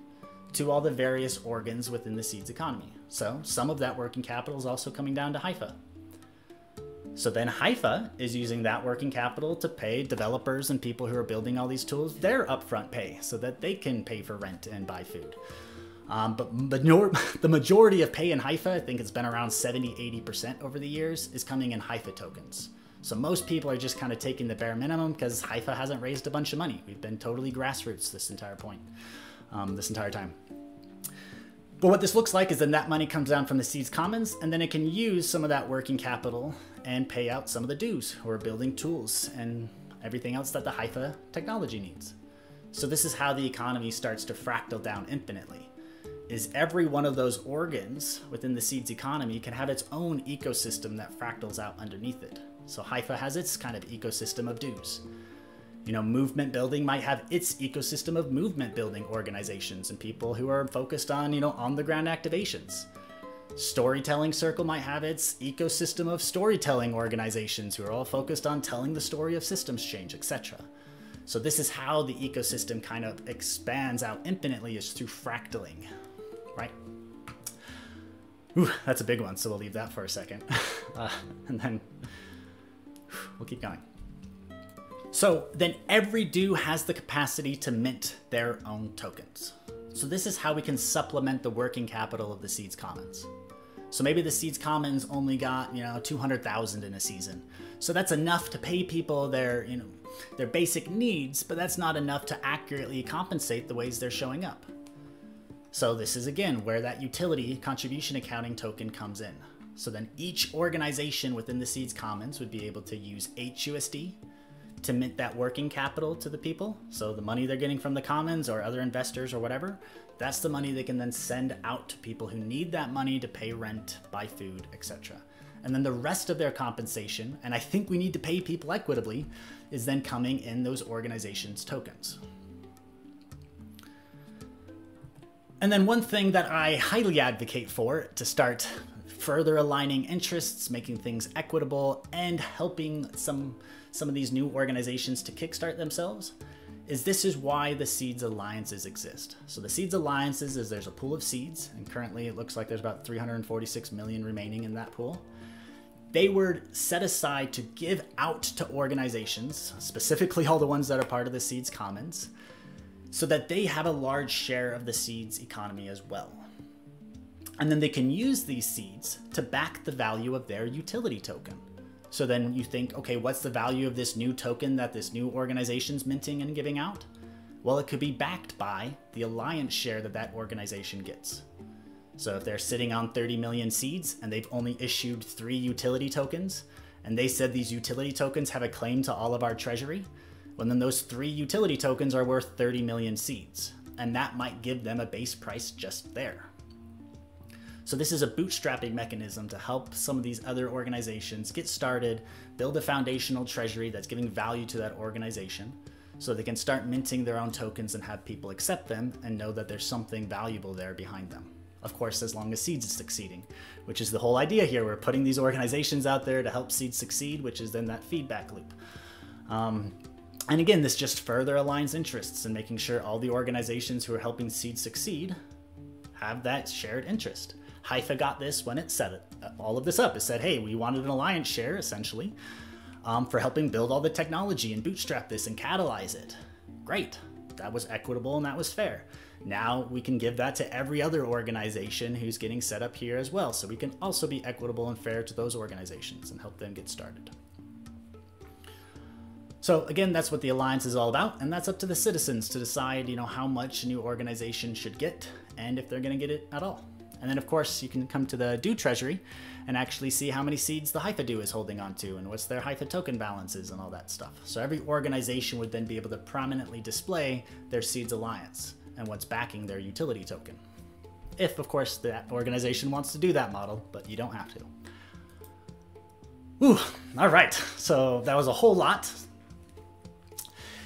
to all the various organs within the SEEDS economy. So some of that working capital is also coming down to Hypha. So then Hypha is using that working capital to pay developers and people who are building all these tools their upfront pay so that they can pay for rent and buy food. Um, but major the majority of pay in Hypha, I think it's been around seventy, eighty percent over the years, is coming in Hypha tokens. So most people are just kind of taking the bare minimum because Hypha hasn't raised a bunch of money. We've been totally grassroots this entire point, um, this entire time. But what this looks like is then that money comes down from the SEEDS Commons, and then it can use some of that working capital and pay out some of the dues who are building tools and everything else that the Hypha technology needs. So this is how the economy starts to fractal down infinitely, is every one of those organs within the SEEDS economy can have its own ecosystem that fractals out underneath it. So Hypha has its kind of ecosystem of dues. You know, movement building might have its ecosystem of movement building organizations and people who are focused on, you know, on the ground activations. Storytelling Circle might have its ecosystem of storytelling organizations who are all focused on telling the story of systems change, et cetera. So this is how the ecosystem kind of expands out infinitely, is through fractaling, right? Ooh, that's a big one, so we'll leave that for a second. Uh, and then we'll keep going. So then every D A O has the capacity to mint their own tokens. So this is how we can supplement the working capital of the SEEDS Commons. So maybe the SEEDS Commons only got, you know, two hundred thousand in a season. So that's enough to pay people their, you know, their basic needs, but that's not enough to accurately compensate the ways they're showing up. So this is again where that utility contribution accounting token comes in. So then each organization within the SEEDS Commons would be able to use eight U S D to mint that working capital to the people. So the money they're getting from the commons or other investors or whatever, that's the money they can then send out to people who need that money to pay rent, buy food, et cetera. And then the rest of their compensation, and I think we need to pay people equitably, is then coming in those organizations' tokens. And then one thing that I highly advocate for to start further aligning interests, making things equitable, and helping some some of these new organizations to kickstart themselves, is this is why the SEEDS Alliances exist. So the SEEDS Alliances is there's a pool of seeds, and currently it looks like there's about three hundred forty-six million remaining in that pool. They were set aside to give out to organizations, specifically all the ones that are part of the SEEDS Commons, so that they have a large share of the SEEDS economy as well. And then they can use these seeds to back the value of their utility token. So then you think, okay, what's the value of this new token that this new organization's minting and giving out? Well, it could be backed by the alliance share that that organization gets. So if they're sitting on thirty million seeds and they've only issued three utility tokens, and they said these utility tokens have a claim to all of our treasury, well, then those three utility tokens are worth thirty million seeds. And that might give them a base price just there. So this is a bootstrapping mechanism to help some of these other organizations get started, build a foundational treasury that's giving value to that organization so they can start minting their own tokens and have people accept them and know that there's something valuable there behind them. Of course, as long as SEEDS is succeeding, which is the whole idea here. We're putting these organizations out there to help SEEDS succeed, which is then that feedback loop. Um, and again, this just further aligns interests in making sure all the organizations who are helping SEEDS succeed have that shared interest. Hypha got this when it set it, all of this up. It said, hey, we wanted an alliance share, essentially, um, for helping build all the technology and bootstrap this and catalyze it. Great. That was equitable and that was fair. Now we can give that to every other organization who's getting set up here as well. So we can also be equitable and fair to those organizations and help them get started. So again, that's what the alliance is all about. And that's up to the citizens to decide, you know, how much a new organization should get and if they're going to get it at all. And then of course you can come to the D O treasury and actually see how many seeds the Hypha D O is holding on to and what's their Hypha token balances and all that stuff. So every organization would then be able to prominently display their seeds alliance and what's backing their utility token. If of course that organization wants to do that model, but you don't have to. Ooh, all right. So that was a whole lot.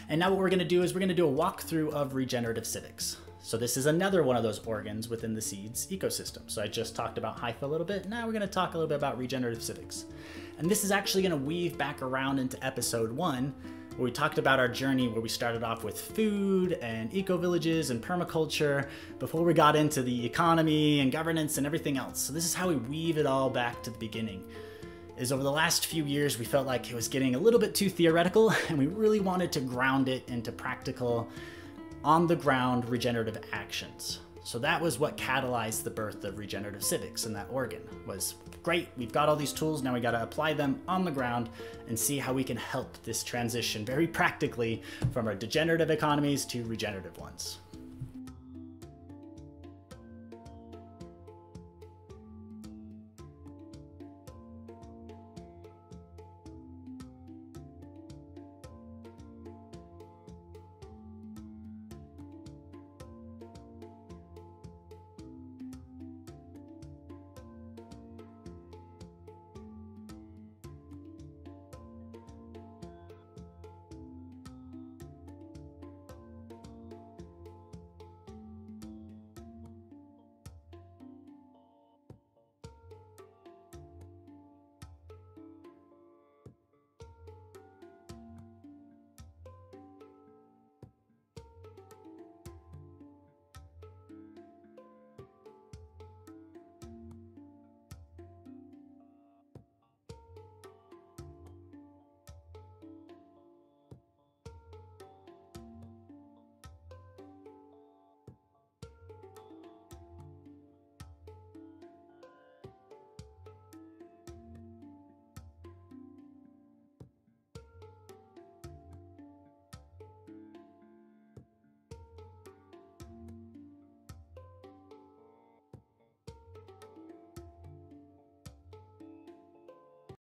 And now what we're gonna do is we're gonna do a walkthrough of regenerative civics. So this is another one of those organs within the SEEDS ecosystem. So I just talked about Hypha a little bit. Now we're gonna talk a little bit about regenerative civics. And this is actually gonna weave back around into episode one, where we talked about our journey where we started off with food and eco-villages and permaculture before we got into the economy and governance and everything else. So this is how we weave it all back to the beginning. Is over the last few years, we felt like it was getting a little bit too theoretical and we really wanted to ground it into practical, on the ground regenerative actions. So that was what catalyzed the birth of regenerative civics in that organ was great. We've got all these tools. Now we got to apply them on the ground and see how we can help this transition very practically from our degenerative economies to regenerative ones.